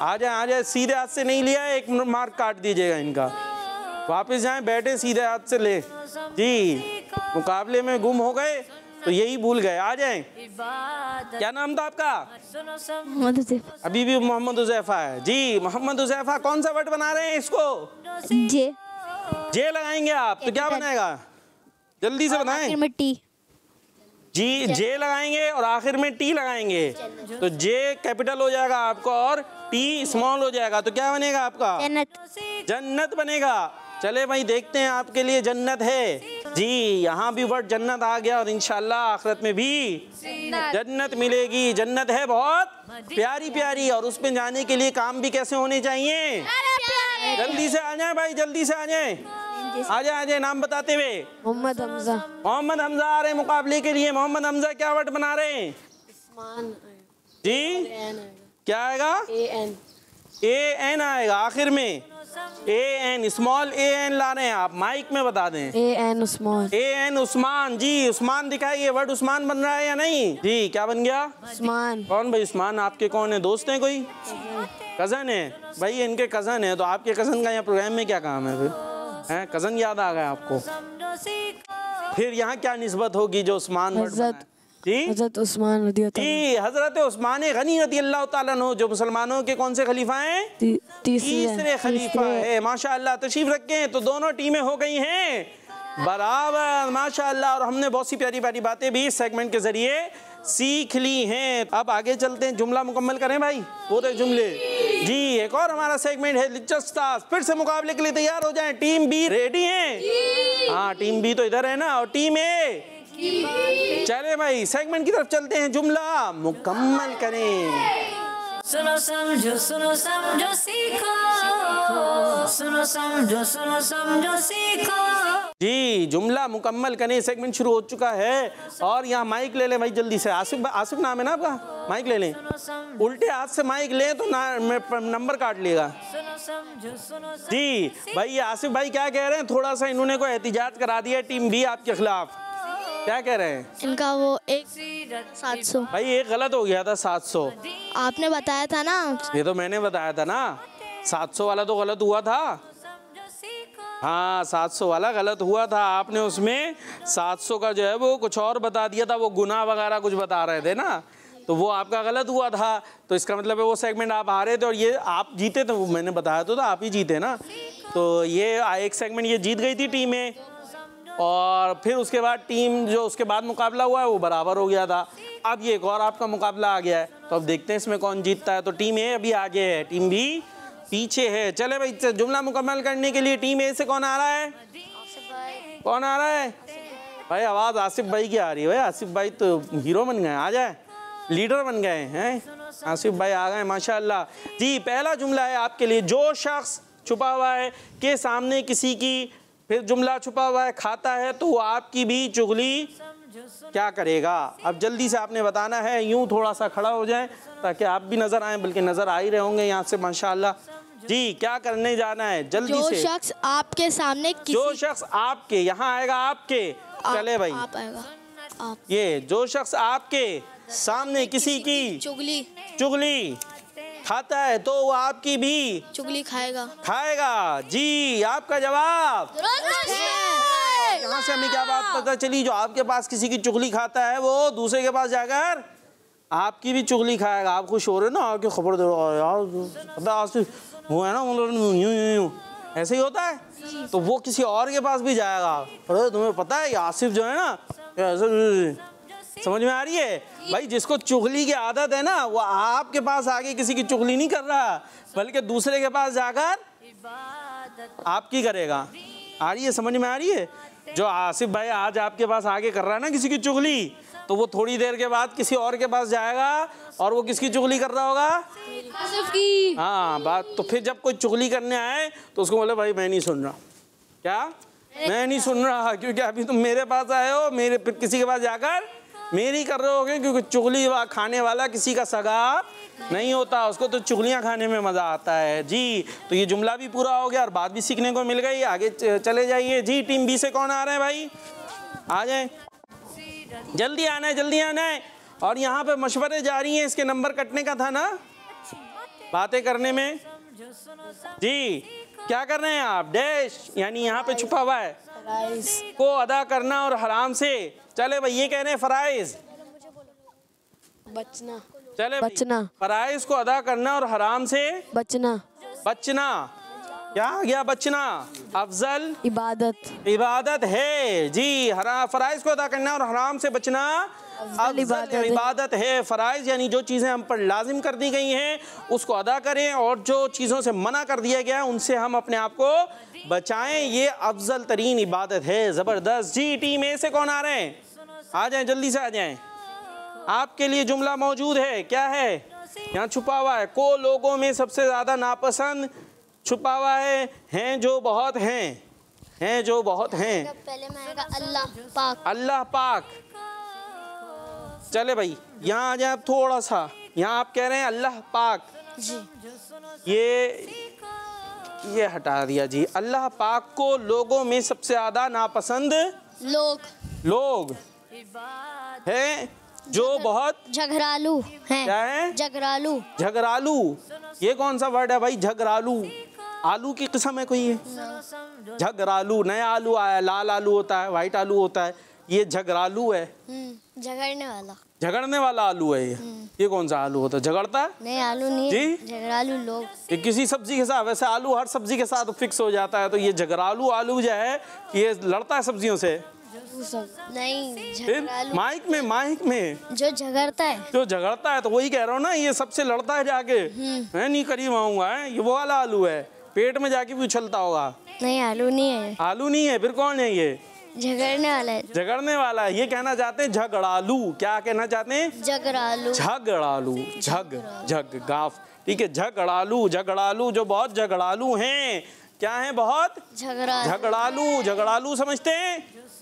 आ जाए, आ जाए। सीधे हाथ से नहीं लिया, एक मार्क काट दीजिएगा इनका। वापस जाए, बैठे, सीधे हाथ से ले जी। मुकाबले में गुम हो गए तो यही भूल गए। आ जाए। क्या नाम था आपका? मोहम्मद। अभी भी मोहम्मद हुज़ैफा है जी। मोहम्मद हुज़ैफा, कौन सा वर्ड बना रहे हैं इसको? जे। जे लगाएंगे आप, तो क्या बनाएगा? जल्दी से बनाएं। आखिर में टी जी, जे लगाएंगे और आखिर में टी लगाएंगे, तो जे कैपिटल हो जाएगा आपका और पी स्मॉल हो जाएगा तो क्या बनेगा आपका? जन्नत। जन्नत बनेगा। चले भाई देखते हैं आपके लिए जन्नत है जी। यहाँ भी वर्ड जन्नत आ गया और इंशाल्लाह आखिरत में भी जन्नत मिलेगी। जन्नत है बहुत प्यारी प्यारी, और उसमें जाने के लिए काम भी कैसे होने चाहिए? जल्दी से आ जाए भाई, जल्दी से आ जाए आ जाए आ जाए। नाम बताते हुए मोहम्मद हमजा। मोहम्मद हमजा आ रहे हैं मुकाबले के लिए। मोहम्मद हमजा क्या वर्ड बना रहे हैं जी? क्या आएगा? A N. ए एन आएगा आखिर में। A N small A N ला रहे हैं आप, माइक में बता दें। A N Usman. A N Usman ji, Usman दिखाइए। वर्ड उस्मान बन रहा है या नहीं जी? क्या बन गया? उस्मान। कौन भाई उस्मान? आपके कौन है? दोस्त हैं कोई? कज़न है भाई, इनके कज़न है। तो आपके कज़न का यहाँ प्रोग्राम में क्या काम है फिर? हैं कज़न याद आ गया आपको। फिर यहाँ क्या निस्बत होगी जो उस्मान? इज्जत जी। हजरत उस्मान जी, हजरत उस्मान गनी रदी अल्लाह ताला अन्हु जो मुसलमानों के कौन से खलीफा हैं? तीसरे खलीफा है। माशाल्लाह तशरीफ रखे हैं। तो दोनों टीमें हो गई हैं बराबर माशाल्लाह, और हमने बहुत सी प्यारी प्यारी बातें भी इस सेगमेंट के जरिए सीख ली हैं। अब आगे चलते हैं, जुमला मुकम्मल करें भाई पूरे जुमले जी। एक और हमारा सेगमेंट है दिलचस्प। फिर से मुकाबले के लिए तैयार हो जाएं। टीम बी रेडी है? हाँ टीम बी तो इधर है ना, और टीम ए। चले भाई सेगमेंट की तरफ चलते हैं, जुमला मुकम्मल करें। सुनो समझो सुनो समझो सीखो, सुनो समझो सुनो समझो सीखो जी। जुमला मुकम्मल करें सेगमेंट शुरू हो चुका है। और यहाँ माइक ले लें भाई जल्दी से। आसिफ आसिफ नाम है ना आपका? माइक ले लें। उल्टे हाथ से माइक लें तो नंबर काट लेगा जी। भाई आसिफ भाई क्या कह रहे हैं? थोड़ा सा इन्होंने कोई एहतिजाज करा दिया टीम बी आपके खिलाफ। क्या कह रहे हैं? इनका वो एक सात सौ भाई, एक गलत हो गया था। सात सौ आपने बताया था ना? ये तो मैंने बताया था ना, सात सौ वाला तो गलत हुआ था। हाँ सात सौ वाला गलत हुआ था। आपने उसमें सात सौ का जो है वो कुछ और बता दिया था, वो गुनाह वगैरह कुछ बता रहे थे ना, तो वो आपका गलत हुआ था। तो इसका मतलब है वो सेगमेंट आप हारे थे और ये आप जीते थे। वो मैंने बताया तो था, आप ही जीते ना। तो ये एक सेगमेंट ये जीत गई थी टीमें, और फिर उसके बाद टीम जो उसके बाद मुकाबला हुआ है वो बराबर हो गया था। अब ये एक और आपका मुकाबला आ गया है, तो अब देखते हैं इसमें कौन जीतता है। तो टीम ए अभी आगे है, टीम बी पीछे है। चले भाई जुमला मुकम्मल करने के लिए टीम ए से कौन आ रहा है? कौन आ रहा है भाई? आवाज़ आसिफ भाई की आ रही है। भाई आसिफ भाई तो हीरो बन गए, आ जाए लीडर बन गए हैं। आसिफ भाई आ गए माशाल्लाह जी। पहला जुमला है आपके लिए, जो शख्स छुपा हुआ है के सामने किसी की फिर जुमला छुपा हुआ है खाता है तो वो आपकी भी चुगली क्या करेगा। अब जल्दी से आपने बताना है। यूं थोड़ा सा खड़ा हो जाए ताकि आप भी नजर आए, बल्कि नजर आ ही रहे होंगे यहाँ से माशाल्लाह जी। क्या करने जाना है जल्दी से? जो शख्स आपके सामने किसी... जो शख्स आपके यहाँ आएगा आपके आप, चले भाई आप आएगा आप। ये जो शख्स आपके सामने किसी की चुगली चुगली खाता है तो वो आपकी भी चुगली खाएगा खाएगा जी। आपका जवाब यहाँ से हमें क्या बात पता चली? जो आपके पास किसी की चुगली खाता है वो दूसरे के पास जाकर आपकी भी चुगली खाएगा। आप खुश हो रहे हो ना, आपकी खबर दे यार वो है ना, यूं ऐसे ही होता है तो वो किसी और के पास भी जाएगा। अरे तुम्हें पता है आसिफ जो है ना, समझ में आ रही है भाई, जिसको चुगली की आदत है ना वो आपके पास आके किसी की चुगली नहीं कर रहा बल्कि दूसरे के पास जाकर आपकी करेगा। आ रही है समझ में? आ रही है? जो आसिफ भाई आज आपके पास आके कर रहा है ना किसी की चुगली, तो वो थोड़ी देर के बाद किसी और के पास जाएगा और वो किसकी चुगली कर रहा होगा? आसिफ की। हाँ बात तो फिर जब कोई चुगली करने आए तो उसको बोले भाई मैं नहीं सुन रहा। क्या मैं नहीं सुन रहा? क्योंकि अभी तुम मेरे पास आए हो, मेरे फिर किसी के पास जाकर मेरी कर रहे होगे, क्योंकि चुगली वा खाने वाला किसी का सगा नहीं होता, उसको तो चुगलियाँ खाने में मज़ा आता है जी। तो ये जुमला भी पूरा हो गया और बात भी सीखने को मिल गई। आगे चले जाइए जी। टीम बी से कौन आ रहे हैं भाई? आ जाए जल्दी आना है, जल्दी आना है। और यहाँ पे मशवरे जारी हैं, इसके नंबर कटने का था ना बातें करने में जी। क्या कर रहे हैं आप? डैश यानी यहाँ पे छुपा हुआ है को अदा करना और हराम से। चले भाई ये कह रहे हैं फराइज बचना। चले बचना फराइज को अदा करना और हराम से बचना। बचना क्या आ गया? बचना अफजल इबादत इबादत है जी। हरा फराइज को अदा करना और हराम से बचना अफजल इबादत है। फ़राइज़ यानी जो चीज़ें हम पर लाजिम कर दी गई हैं उसको अदा करें, और जो चीज़ों से मना कर दिया गया है उनसे हम अपने आप को बचाएं। ये अफजल तरीन इबादत है। ज़बरदस्त। जी टीम ए से कौन आ रहे हैं? आ जाएं, जल्दी से आ जाएं। आपके लिए जुमला मौजूद है। क्या है? यहाँ छुपा हुआ है। को लोगों में सबसे ज़्यादा नापसंद छुपा हुआ है। हैं जो बहुत हैं, हैं जो बहुत हैं। पहले मैं आएगा अल्लाह पाक। अल्लाह पाक। चले भाई, यहाँ आ जाए आप थोड़ा सा। यहाँ आप कह रहे हैं अल्लाह पाक जी। ये ये हटा दिया जी। अल्लाह पाक को लोगों में सबसे ज़्यादा नापसंद लोग लोग हैं जो बहुत झगड़ालू हैं। क्या है? झगड़ालू। झगड़ालू ये कौन सा वर्ड है भाई? झगड़ालू आलू की किस्म है कोई? ये झगड़ालू नया आलू आया, लाल आलू होता है, वाइट आलू होता है, ये झगड़ालू है, झगड़ने वाला झगड़ने वाला आलू है। ये ये कौन सा आलू होता है? झगड़ता नहीं आलू नहीं जी, झगड़ालू लोग। ये किसी सब्जी के साथ, वैसे आलू हर सब्जी के साथ फिक्स हो जाता है, तो ये झगड़ालू आलू जो है ये लड़ता है सब्जियों से नहीं। माइक में माइक में जो झगड़ता है जो झगड़ता है तो वही कह रहा हूँ ना, ये सबसे लड़ता है जाके। मैं नहीं करीब आऊंगा, ये वो वाला आलू है, पेट में जाके भी उछलता होगा। नहीं आलू नहीं है, आलू नहीं है, फिर कौन है? ये झगड़ने वाला है, झगड़ने वाला है। ये कहना चाहते हैं झगड़ालू। क्या कहना चाहते हैं? झगड़ालू। झगड़ालू झग झग गाफ, ठीक है। झगड़ालू झगड़ालू जो बहुत झगड़ालू हैं। क्या है? बहुत झगड़ालू। झगड़ालू समझते हैं?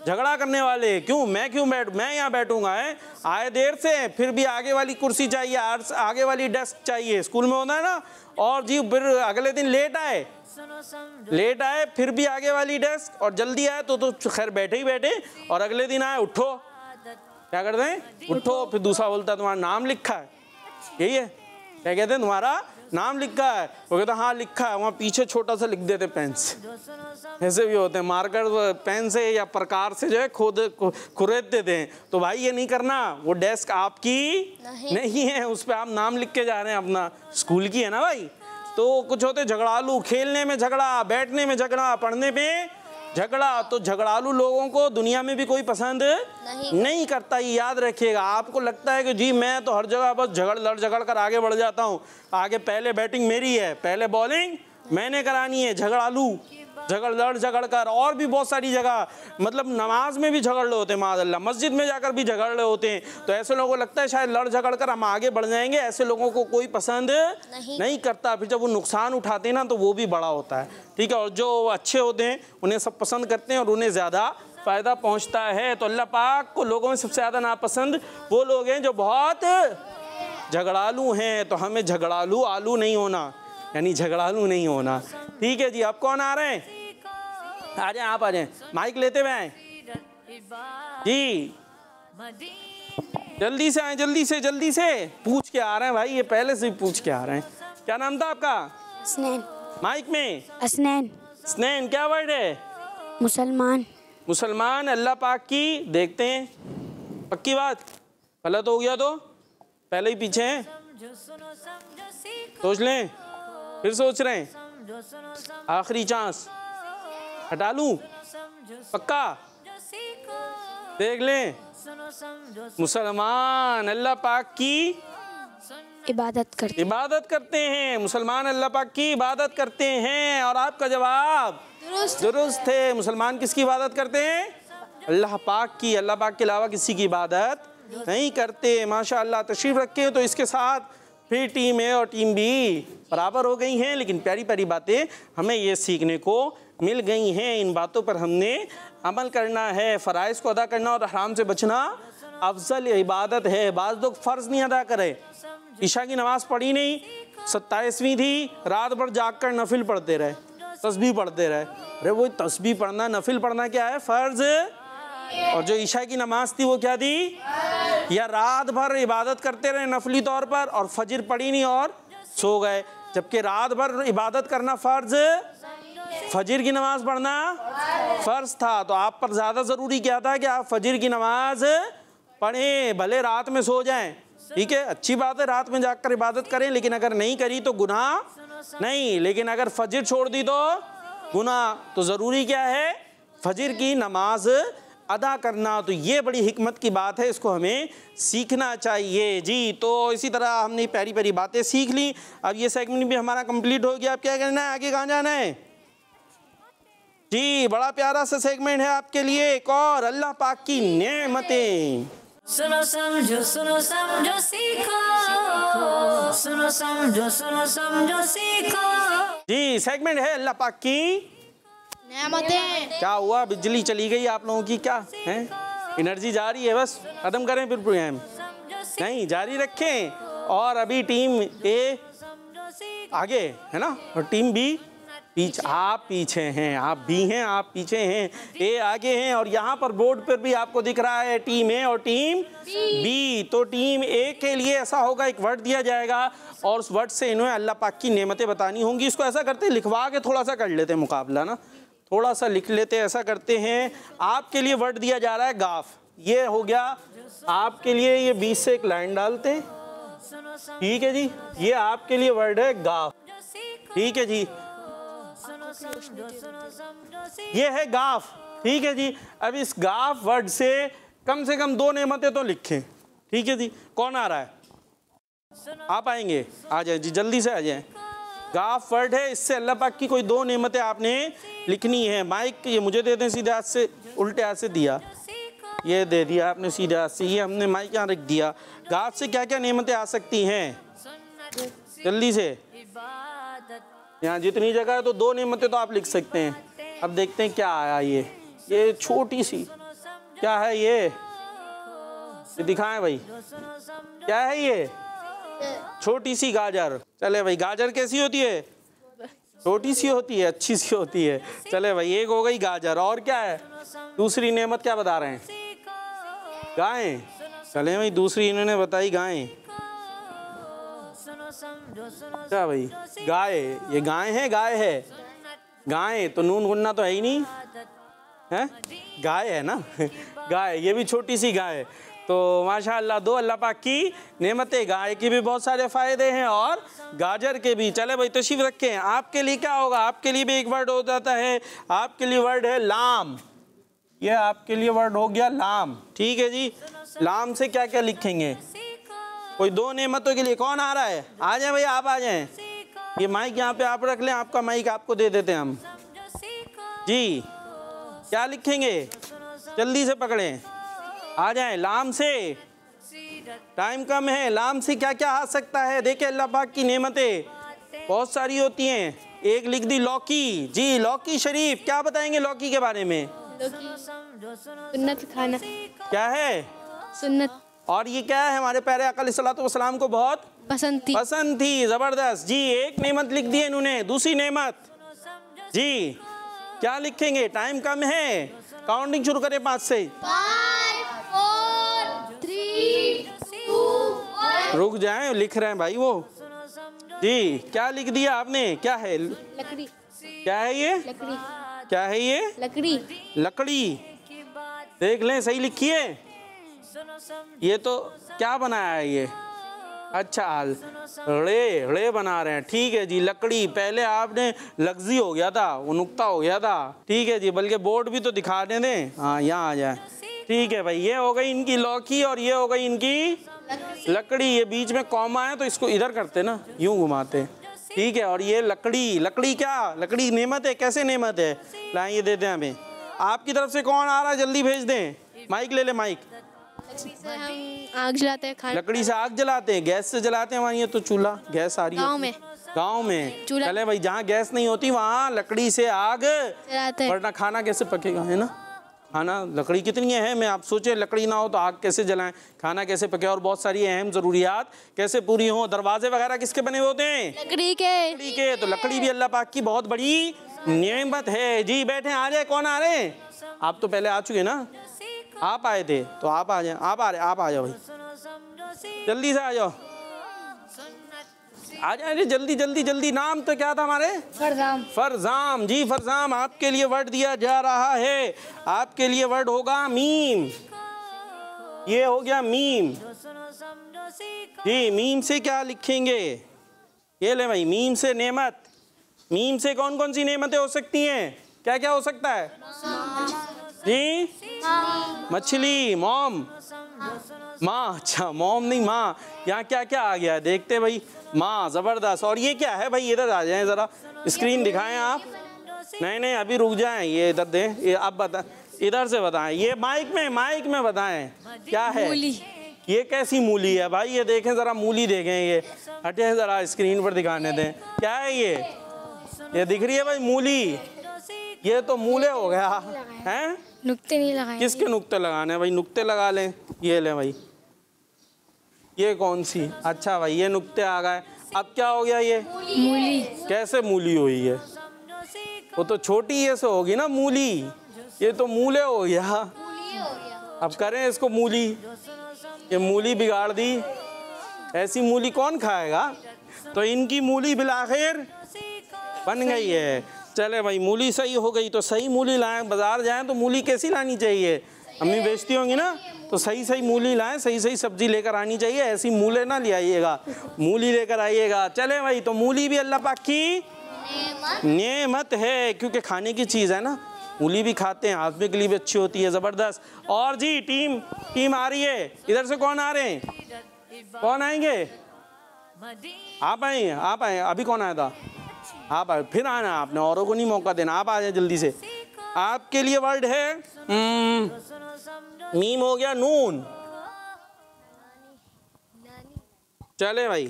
झगड़ा करने वाले। क्यों? मैं क्यों बैठ मैं यहाँ बैठूंगा है, आए देर से, फिर भी आगे वाली कुर्सी चाहिए, आगे वाली डेस्क चाहिए, स्कूल में होता है ना। और जी फिर अगले दिन लेट आए लेट आए फिर भी आगे वाली डेस्क, और जल्दी आए तो तो खैर बैठे ही बैठे, और अगले दिन आए उठो, क्या करते हैं? उठो। फिर दूसरा बोलता है तुम्हारा नाम लिखा है, यही है क्या कहते हैं? तुम्हारा नाम लिखा है। वो कहता है हाँ लिखा है, वहाँ पीछे छोटा सा लिख देते पेन से, ऐसे भी होते हैं, मार्कर पेन से या प्रकार से जो है खोद खुरेद देते हैं। तो भाई ये नहीं करना, वो डेस्क आपकी नहीं, नहीं है, उस पर आप नाम लिख के जा रहे हैं, अपना स्कूल की है ना भाई। तो कुछ होते झगड़ालू, खेलने में झगड़ा, बैठने में झगड़ा, पढ़ने में झगड़ा। तो झगड़ालू लोगों को दुनिया में भी कोई पसंद नहीं, नहीं करता, ये याद रखिएगा। आपको लगता है कि जी मैं तो हर जगह बस झगड़ लड़ झगड़ कर आगे बढ़ जाता हूँ, आगे पहले बैटिंग मेरी है, पहले बॉलिंग मैंने करानी है, झगड़ालू झगड़ लड़ झगड़ कर। और भी बहुत सारी जगह, मतलब नमाज में भी झगड़े होते हैं, माशाल्लाह, मस्जिद में जाकर भी झगड़े होते हैं। तो ऐसे लोगों को लगता है शायद लड़ झगड़ कर हम आगे बढ़ जाएंगे, ऐसे लोगों को कोई पसंद नहीं, नहीं करता। फिर जब वो नुकसान उठाते हैं ना तो वो भी बड़ा होता है, ठीक है। और जो अच्छे होते हैं उन्हें सब पसंद करते हैं और उन्हें ज़्यादा फ़ायदा पहुँचता है। तो अल्लाह पाक को लोगों में सबसे ज़्यादा नापसंद वो लोग हैं जो बहुत झगड़ालू हैं। तो हमें झगड़ालू आलू नहीं होना, यानी झगड़ालू नहीं होना, ठीक है जी। आप कौन आ रहे हैं? आ जाए आप, आ जाए, माइक लेते हुए आए जी, जल्दी से आए, जल्दी से जल्दी से पूछ के आ रहे हैं भाई, ये पहले से पूछ के आ रहे हैं। क्या नाम था आपका? स्नैन। माइक में स्नैन। स्नैन क्या वर्ड है? मुसलमान। मुसलमान अल्लाह पाक की देखते हैं, पक्की बात? गलत हो गया तो पहले ही पीछे हैं, सोच लें, फिर सोच रहे हैं, आखिरी चांस, हटा लूं, पक्का देख लें। मुसलमान अल्लाह पाक की इबादत करते इबादत करते हैं। मुसलमान अल्लाह पाक की इबादत करते हैं, और आपका जवाब दुरुस्त है। मुसलमान किसकी इबादत करते हैं? अल्लाह पाक की। अल्लाह पाक के अलावा किसी की इबादत नहीं करते। माशाल्लाह, तशरीफ रखे। तो इसके साथ फिर टीम ए और टीम बी बराबर हो गई हैं, लेकिन प्यारी प्यारी बातें हमें ये सीखने को मिल गई हैं। इन बातों पर हमने अमल करना है। फ़राइज़ को अदा करना और हराम से बचना अफजल इबादत है। बाज़ लोग फ़र्ज़ नहीं अदा करे, ईशा की नमाज़ पढ़ी नहीं, सत्ताईसवीं थी, रात भर जाग कर नफिल पढ़ते रहे, तस्बीह पढ़ते रहे। अरे वो तस्बीह पढ़ना, नफिल पढ़ना क्या है? फ़र्ज़। और जो ईशा की नमाज थी वो क्या थी? या रात भर इबादत करते रहे नफली तौर पर, और फजर पड़ी नहीं और सो गए, जबकि रात भर इबादत करना फ़र्ज, फजर की नमाज पढ़ना फ़र्ज था। तो आप पर ज़्यादा ज़रूरी क्या था कि आप फजर की नमाज पढ़ें, भले रात में सो जाएं, ठीक है, अच्छी बात है, रात में जाकर इबादत करें, लेकिन अगर नहीं करी तो गुनाह नहीं, लेकिन अगर फजर छोड़ दी तो गुनाह। तो ज़रूरी क्या है? फजर की नमाज अदा करना, तो ये बड़ी हिकमत की बात है, इसको हमें सीखना चाहिए जी। तो इसी तरह हमने पहली पहली बातें सीख ली। अब ये सेगमेंट भी हमारा कंप्लीट हो गया। अब क्या करना है, आगे कहाँ जाना है जी? बड़ा प्यारा सा सेगमेंट है आपके लिए एक और, अल्लाह पाक की नेमतें। सुनो समझो सुनो समझो सीखो, सुनो समझो सुनो समझो सीखो जी। सेगमेंट है अल्लाह पाक की नेमतें। क्या हुआ, बिजली चली गई आप लोगों की? क्या है, एनर्जी जा रही है? बस खत्म करें फिर प्रोग्राम? नहीं, जारी रखें। और अभी टीम ए आगे है ना, और टीम बी पीछे। आप पीछे हैं, आप भी हैं, आप पीछे हैं, ए आगे हैं। और यहाँ पर बोर्ड पर भी आपको दिख रहा है टीम ए और टीम बी। तो टीम ए के लिए ऐसा होगा, एक वर्ड दिया जाएगा और उस वर्ड से इन्हें अल्लाह पाक की नेमतें बतानी होंगी। इसको ऐसा करते हैं, लिखवा के थोड़ा सा कर लेते हैं मुकाबला ना, थोड़ा सा लिख लेते हैं। ऐसा करते हैं, आपके लिए वर्ड दिया जा रहा है गाफ, ये हो गया आपके लिए, ये बीच से एक लाइन डालते हैं, ठीक है जी। ये आपके लिए वर्ड है गाफ, ठीक है जी, ये है गाफ, ठीक है जी। अब इस गाफ वर्ड से कम से कम दो नेमतें तो लिखें, ठीक है जी। कौन आ रहा है? आप आएंगे? आ जाए जी, जल्दी से आ जाए। गाफ वर्ड है, इससे अल्लाह पाक की कोई दो नेमतें आपने लिखनी है। माइक ये मुझे दे दें, सीधे हाथ से, उल्टे हाथ से दिया, ये दे दिया आपने सीधे हाथ से, ये हमने माइक यहाँ रख दिया। गाफ से क्या क्या नेमतें आ सकती हैं, जल्दी से। यहाँ जितनी जगह है तो दो नेमतें तो आप लिख सकते हैं। अब देखते हैं क्या आया, ये ये छोटी सी क्या है, ये, ये दिखाएं भाई, क्या है ये? छोटी सी गाजर। चले भाई, गाजर कैसी होती है? छोटी सी होती है, अच्छी सी होती है। चले भाई, एक हो गई गाजर। और क्या है दूसरी नेमत, क्या बता रहे हैं? गाय। चले भाई, दूसरी इन्होंने बताई गाय। क्या भाई, गाय, ये गाय है, गाय है, गाय तो नून गुन्ना तो है ही नहीं है, गाय है ना, गाय। ये भी छोटी सी गाय। तो माशाअल्लाह, दो अल्लाह पाक की नेमतें, गाय के भी बहुत सारे फ़ायदे हैं और गाजर के भी। चले भाई, तशरीफ रखें। आपके लिए क्या होगा? आपके लिए भी एक वर्ड हो जाता है, आपके लिए वर्ड है लाम, ये आपके लिए वर्ड हो गया लाम, ठीक है जी। लाम से क्या क्या लिखेंगे, कोई दो नेमतों के लिए? कौन आ रहा है? आ जाए भैया, आप आ जाएं। ये माइक यहाँ पे आप रख लें, आपका माइक आपको दे देते हैं हम जी। क्या लिखेंगे, जल्दी से पकड़ें, आ जाएं। लाम से, टाइम कम है, लाम से क्या क्या आ सकता है? देखें, अल्लाह पाक की नेमतें बहुत सारी होती हैं। एक लिख दी लौकी जी, लौकी शरीफ। क्या बताएंगे लौकी के बारे में? सुन्नत खाना। क्या है? सुन्नत। और ये क्या है, हमारे प्यारे आका अलैहिस्सलातु वस्सलाम को बहुत पसंद थी, पसंद थी। ज़बरदस्त जी, एक नेमत लिख दी है इन्होंने। दूसरी नेमत जी क्या लिखेंगे? टाइम कम है, काउंटिंग शुरू करें पाँच से। Five four three two one. रुक जाएं, लिख रहे हैं भाई वो जी। क्या लिख दिया आपने? क्या है? लकड़ी। क्या है ये? लकड़ी। क्या है ये? लकड़ी। लकड़ी, देख लें सही लिखी है। ये तो क्या बनाया है ये? अच्छा, रे रे बना रहे हैं, ठीक है जी। लकड़ी, पहले आपने लग्जी हो गया था, वो नुक्ता हो गया था, ठीक है जी। बल्कि बोर्ड भी तो दिखा दें, हाँ यहाँ आ जाए, ठीक है भाई। ये हो गई इनकी लौकी और ये हो गई इनकी लकड़ी। ये बीच में कॉमा है तो इसको इधर करते ना, यूँ घुमाते, ठीक है। और ये लकड़ी, लकड़ी क्या, लकड़ी नेमत है, कैसे नेमत है? लाएँ, ये दे दें हमें। आपकी तरफ से कौन आ रहा है, जल्दी भेज दें। माइक ले लें, माइक। लकड़ी से हम आग जलाते हैं, लकड़ी से आग जलाते हैं, गैस से जलाते हैं। हमारे यहाँ तो चूल्हा, गैस आ रही है गाँव में, गाँव में चूल्हा। चले भाई, जहाँ गैस नहीं होती वहाँ लकड़ी से आग जलाते हैं, वरना खाना कैसे पकेगा, है ना? खाना लकड़ी कितनी है, मैं आप सोचें, लकड़ी ना हो तो आग कैसे जलाएं, खाना कैसे पके, और बहुत सारी अहम ज़रूरियात कैसे पूरी हों। दरवाजे वगैरह किसके बने होते हैं? लकड़ी के, लकड़ी के। तो लकड़ी भी अल्लाह पाक की बहुत बड़ी नेमत है जी। बैठे, आ जाए। कौन आ रहे हैं? आप तो पहले आ चुके ना, आप आए थे तो आप आ जाए, आप आ रहे, आप आ जाओ भाई, जल्दी से आ जाओ, आ जाए जल्दी जल्दी जल्दी। नाम तो क्या था हमारे? फरजाम। फरजाम जी, फरजाम आपके लिए वर्ड दिया जा रहा है। आपके लिए वर्ड होगा मीम, ये हो गया मीम जी। मीम से क्या लिखेंगे? ये ले भाई, मीम से नेमत। मीम से कौन कौन सी नेमतें हो सकती हैं, क्या क्या हो सकता है? जी मछली मोम माँ, अच्छा मोम नहीं माँ। यहाँ क्या क्या आ गया है देखते भाई, माँ जबरदस्त। और ये क्या है भाई, इधर आ जाएं जरा, स्क्रीन दिखाएं आप। नहीं नहीं अभी रुक जाएं, ये इधर दें, ये आप बता इधर से बताएं, ये माइक में माइक में बताएं क्या है। ये कैसी मूली है भाई, ये देखें जरा मूली देखें, ये हटें जरा स्क्रीन पर दिखाने दें क्या है ये। ये दिख रही है भाई मूली, ये तो मूले हो गया है। नुक्ते नहीं लगाए, किसके नुक्ते लगाने भाई, नुक्ते लगा लें। ये ले भाई, ये कौन सी, अच्छा भाई ये नुक्ते आ गए। अब क्या हो गया ये मूली, कैसे मूली हुई है, वो तो छोटी ऐसे होगी ना मूली, ये तो मूले हो गया। अब करें इसको मूली, ये मूली बिगाड़ दी, ऐसी मूली कौन खाएगा। तो इनकी मूली बिलाखिर बन गई है। चले भाई मूली सही हो गई, तो सही मूली लाएं, बाज़ार जाएं तो मूली कैसी लानी चाहिए, अम्मी बेचती होंगी ना, तो सही सही मूली लाएं, सही सही सब्जी लेकर आनी चाहिए, ऐसी मूले ना ले आइएगा, मूली लेकर आइएगा। चले भाई, तो मूली भी अल्लाह पाक की नेमत है, क्योंकि खाने की चीज़ है ना, मूली भी खाते हैं, हाजमे के लिए भी अच्छी होती है। ज़बरदस्त। और जी टीम टीम आ रही है, इधर से कौन आ रहे हैं, कौन आएंगे, आप आए आप आए अभी कौन आया था, आप आए, फिर आना आपने, औरों को नहीं मौका देना, आप आ जाए जल्दी से। आपके लिए वर्ड है मीम हो गया नून। चले भाई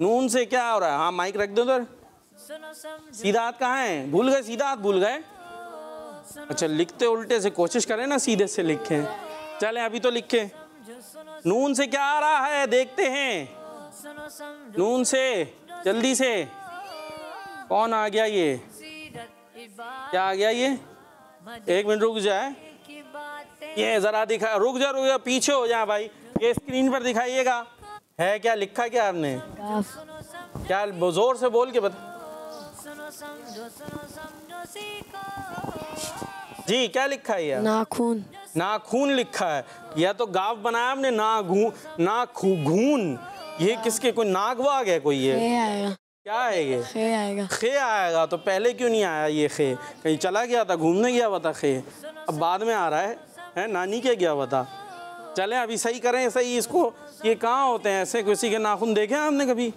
नून से क्या हो रहा है, हाँ माइक रख दो उधर। सीधा हाथ कहाँ है, भूल गए, सीधा हाथ भूल गए। अच्छा लिखते उल्टे से कोशिश करें ना, सीधे से लिखें। चले अभी तो लिखें, नून से क्या आ रहा है देखते हैं, नून से जल्दी से कौन आ गया, ये क्या आ गया ये, एक मिनट रुक जाए, ये जरा दिखा, रुक जा रुक जा पीछे हो जाए भाई, ये स्क्रीन पर दिखाइएगा है क्या लिखा, क्या आपने क्या, जोर से बोल के बता जी क्या लिखा है यार, नाखून, नाखून लिखा है, या तो गाँव बनाया आपने नाखून, नाखून ये किसके, कोई नागवा आ गया कोई, ये क्या है ये खे आएगा, खे आएगा, तो पहले क्यों नहीं आया ये खे, कहीं चला गया था, घूमने गया हुआ था खे, अब बाद में आ रहा है, है नानी के गया हुआ था। चलें अभी सही करें सही इसको, ये कहाँ होते हैं ऐसे, किसी के नाखून देखे आपने कभी,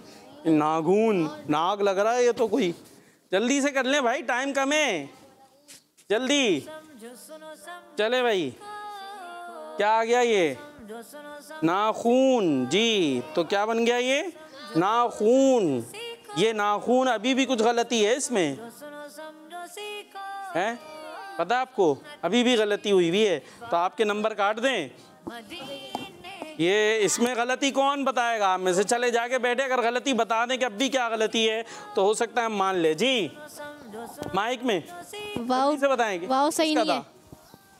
नागून, नाग लग रहा है ये तो कोई। जल्दी से कर लें भाई, टाइम कम है, जल्दी। चले भाई क्या आ गया ये, नाखून जी, तो क्या बन गया ये नाखून, ये नाखून। अभी भी कुछ गलती है इसमें है, पता आपको, अभी भी गलती हुई हुई है, तो आपके नंबर काट दें। ये इसमें गलती कौन बताएगा आप में से, चले जाके बैठे अगर गलती बता दें कि अब भी क्या गलती है, तो हो सकता है मान ले। जी माइक में वाव से बताएंगे, वाव सही नहीं है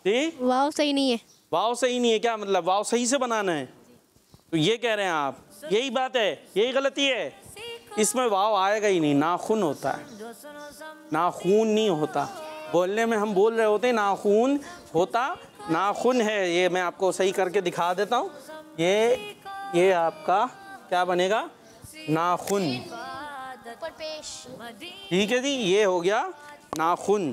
जी, वाव सही नहीं है, वाव सही नहीं है क्या मतलब, वाव सही से बनाना है, तो ये कह रहे हैं आप, यही बात है, यही गलती है, इसमें वाव आएगा ही नहीं, नाखून होता है, नाखून नहीं होता, बोलने में हम बोल रहे होते हैं नाखून होता, नाखून है। ये मैं आपको सही करके दिखा देता हूँ, ये ये आपका क्या बनेगा नाखून, ठीक है जी, ये हो गया नाखून,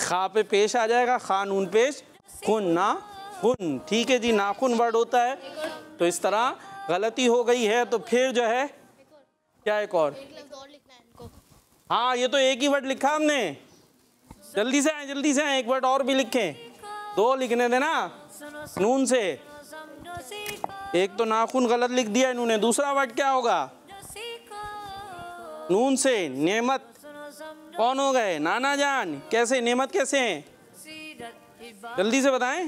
खा पे पेश आ जाएगा, खानून पेश, खून नाखून, ठीक है जी, नाखून वर्ड होता है। तो इस तरह गलती हो गई है, तो फिर जो है क्या एक और, हाँ ये तो एक ही वर्ड लिखा हमने, जल्दी से आए जल्दी से आए, एक वर्ड और भी लिखें, दो लिखने देना नून से, एक तो नाखून गलत लिख दिया इन्होंने, दूसरा वर्ड क्या होगा नून से, नेमत कौन हो गए, नाना जान, कैसे नेमत कैसे हैं जल्दी से बताएं,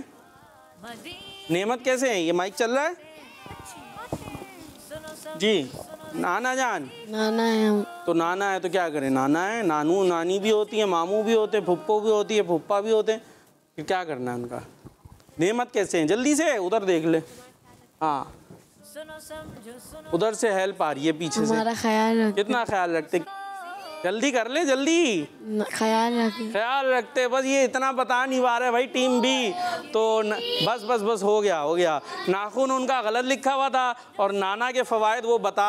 नेमत कैसे हैं, ये माइक चल रहा है जी, नाना जान, नाना है हम, तो नाना है तो क्या करें, नाना है, नानू नानी भी होती है, मामू भी होते हैं, फुप्पो भी होती है, फुप्पा भी होते हैं, फिर क्या करना है उनका, नेमत कैसे हैं जल्दी से उधर देख ले, हाँ उधर से हेल्प आ रही है पीछे से, हमारा ख्याल रखते, कितना ख्याल रखते, जल्दी कर ले जल्दी, ख्याल रखते ख्याल रखते बस, ये इतना बता नहीं पा रहे भाई टीम भी, तो न, बस बस बस हो गया हो गया, नाखून उनका गलत लिखा हुआ था, और नाना के फ़वायद वो बता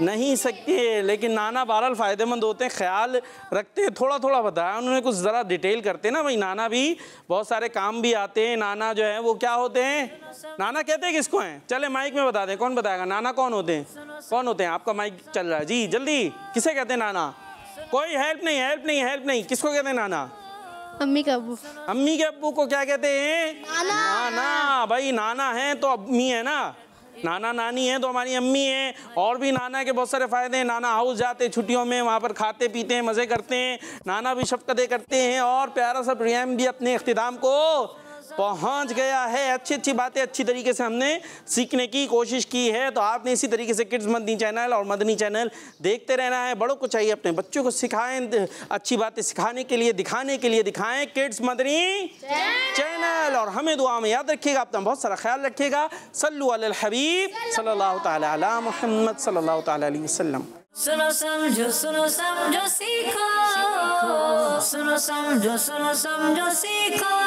नहीं सकती है, लेकिन नाना बहरहाल फ़ायदेमंद होते हैं, ख्याल रखते हैं। थोड़ा थोड़ा बताया उन्होंने, कुछ ज़रा डिटेल करते हैं ना भाई। नाना भी बहुत सारे काम भी आते हैं। नाना जो है वो क्या होते हैं? नाना कहते हैं किसको हैं? चले माइक में बता दें, कौन बताएगा नाना कौन होते हैं? कौन होते हैं? आपका माइक चल रहा है जी, जल्दी। किसे कहते हैं नाना? कोई हेल्प नहीं, हेल्प नहीं, हेल्प नहीं। किसको कहते हैं नाना? अम्मी के अब्बू। अम्मी के अब्बू को क्या कहते हैं? नाना। नाना भाई, नाना है तो अम्मी है ना, नाना नानी है तो हमारी अम्मी है। और भी नाना के बहुत सारे फ़ायदे हैं। नाना हाउस जाते हैं छुट्टियों में, वहाँ पर खाते पीते हैं, मज़े करते हैं। नाना भी शफ़क़तें करते हैं। और प्यारा सा प्रोग्राम भी अपने अख्तिताम को पहुँच गया है। अच्छी अच्छी बातें अच्छी तरीके से हमने सीखने की कोशिश की है। तो आपने इसी तरीके से किड्स मदनी चैनल और मदनी चैनल देखते रहना है। बड़ों को चाहिए अपने बच्चों को सिखाएं, अच्छी बातें सिखाने के लिए, दिखाने के लिए दिखाएं किड्स मदनी चैनल। और हमें दुआ में याद रखिएगा, अपना बहुत सारा ख्याल रखिएगा। सल्लु अलल हबीब सल्लल्लाहु तआला अला मुहम्मद सल्लल्लाहु तआला अलैहि वसल्लम। सुनो समझो, सुनो समझो सीखो, सुनो समझो, सुनो समझो सीखो।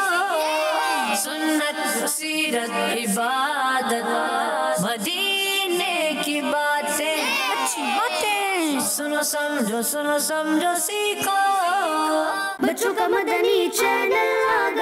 सुन्नत सीरत इबादत मदीने की बातें अच्छी बातें। सुनो समझो, सुनो समझो सीखो। बच्चों का मदनी चैनल।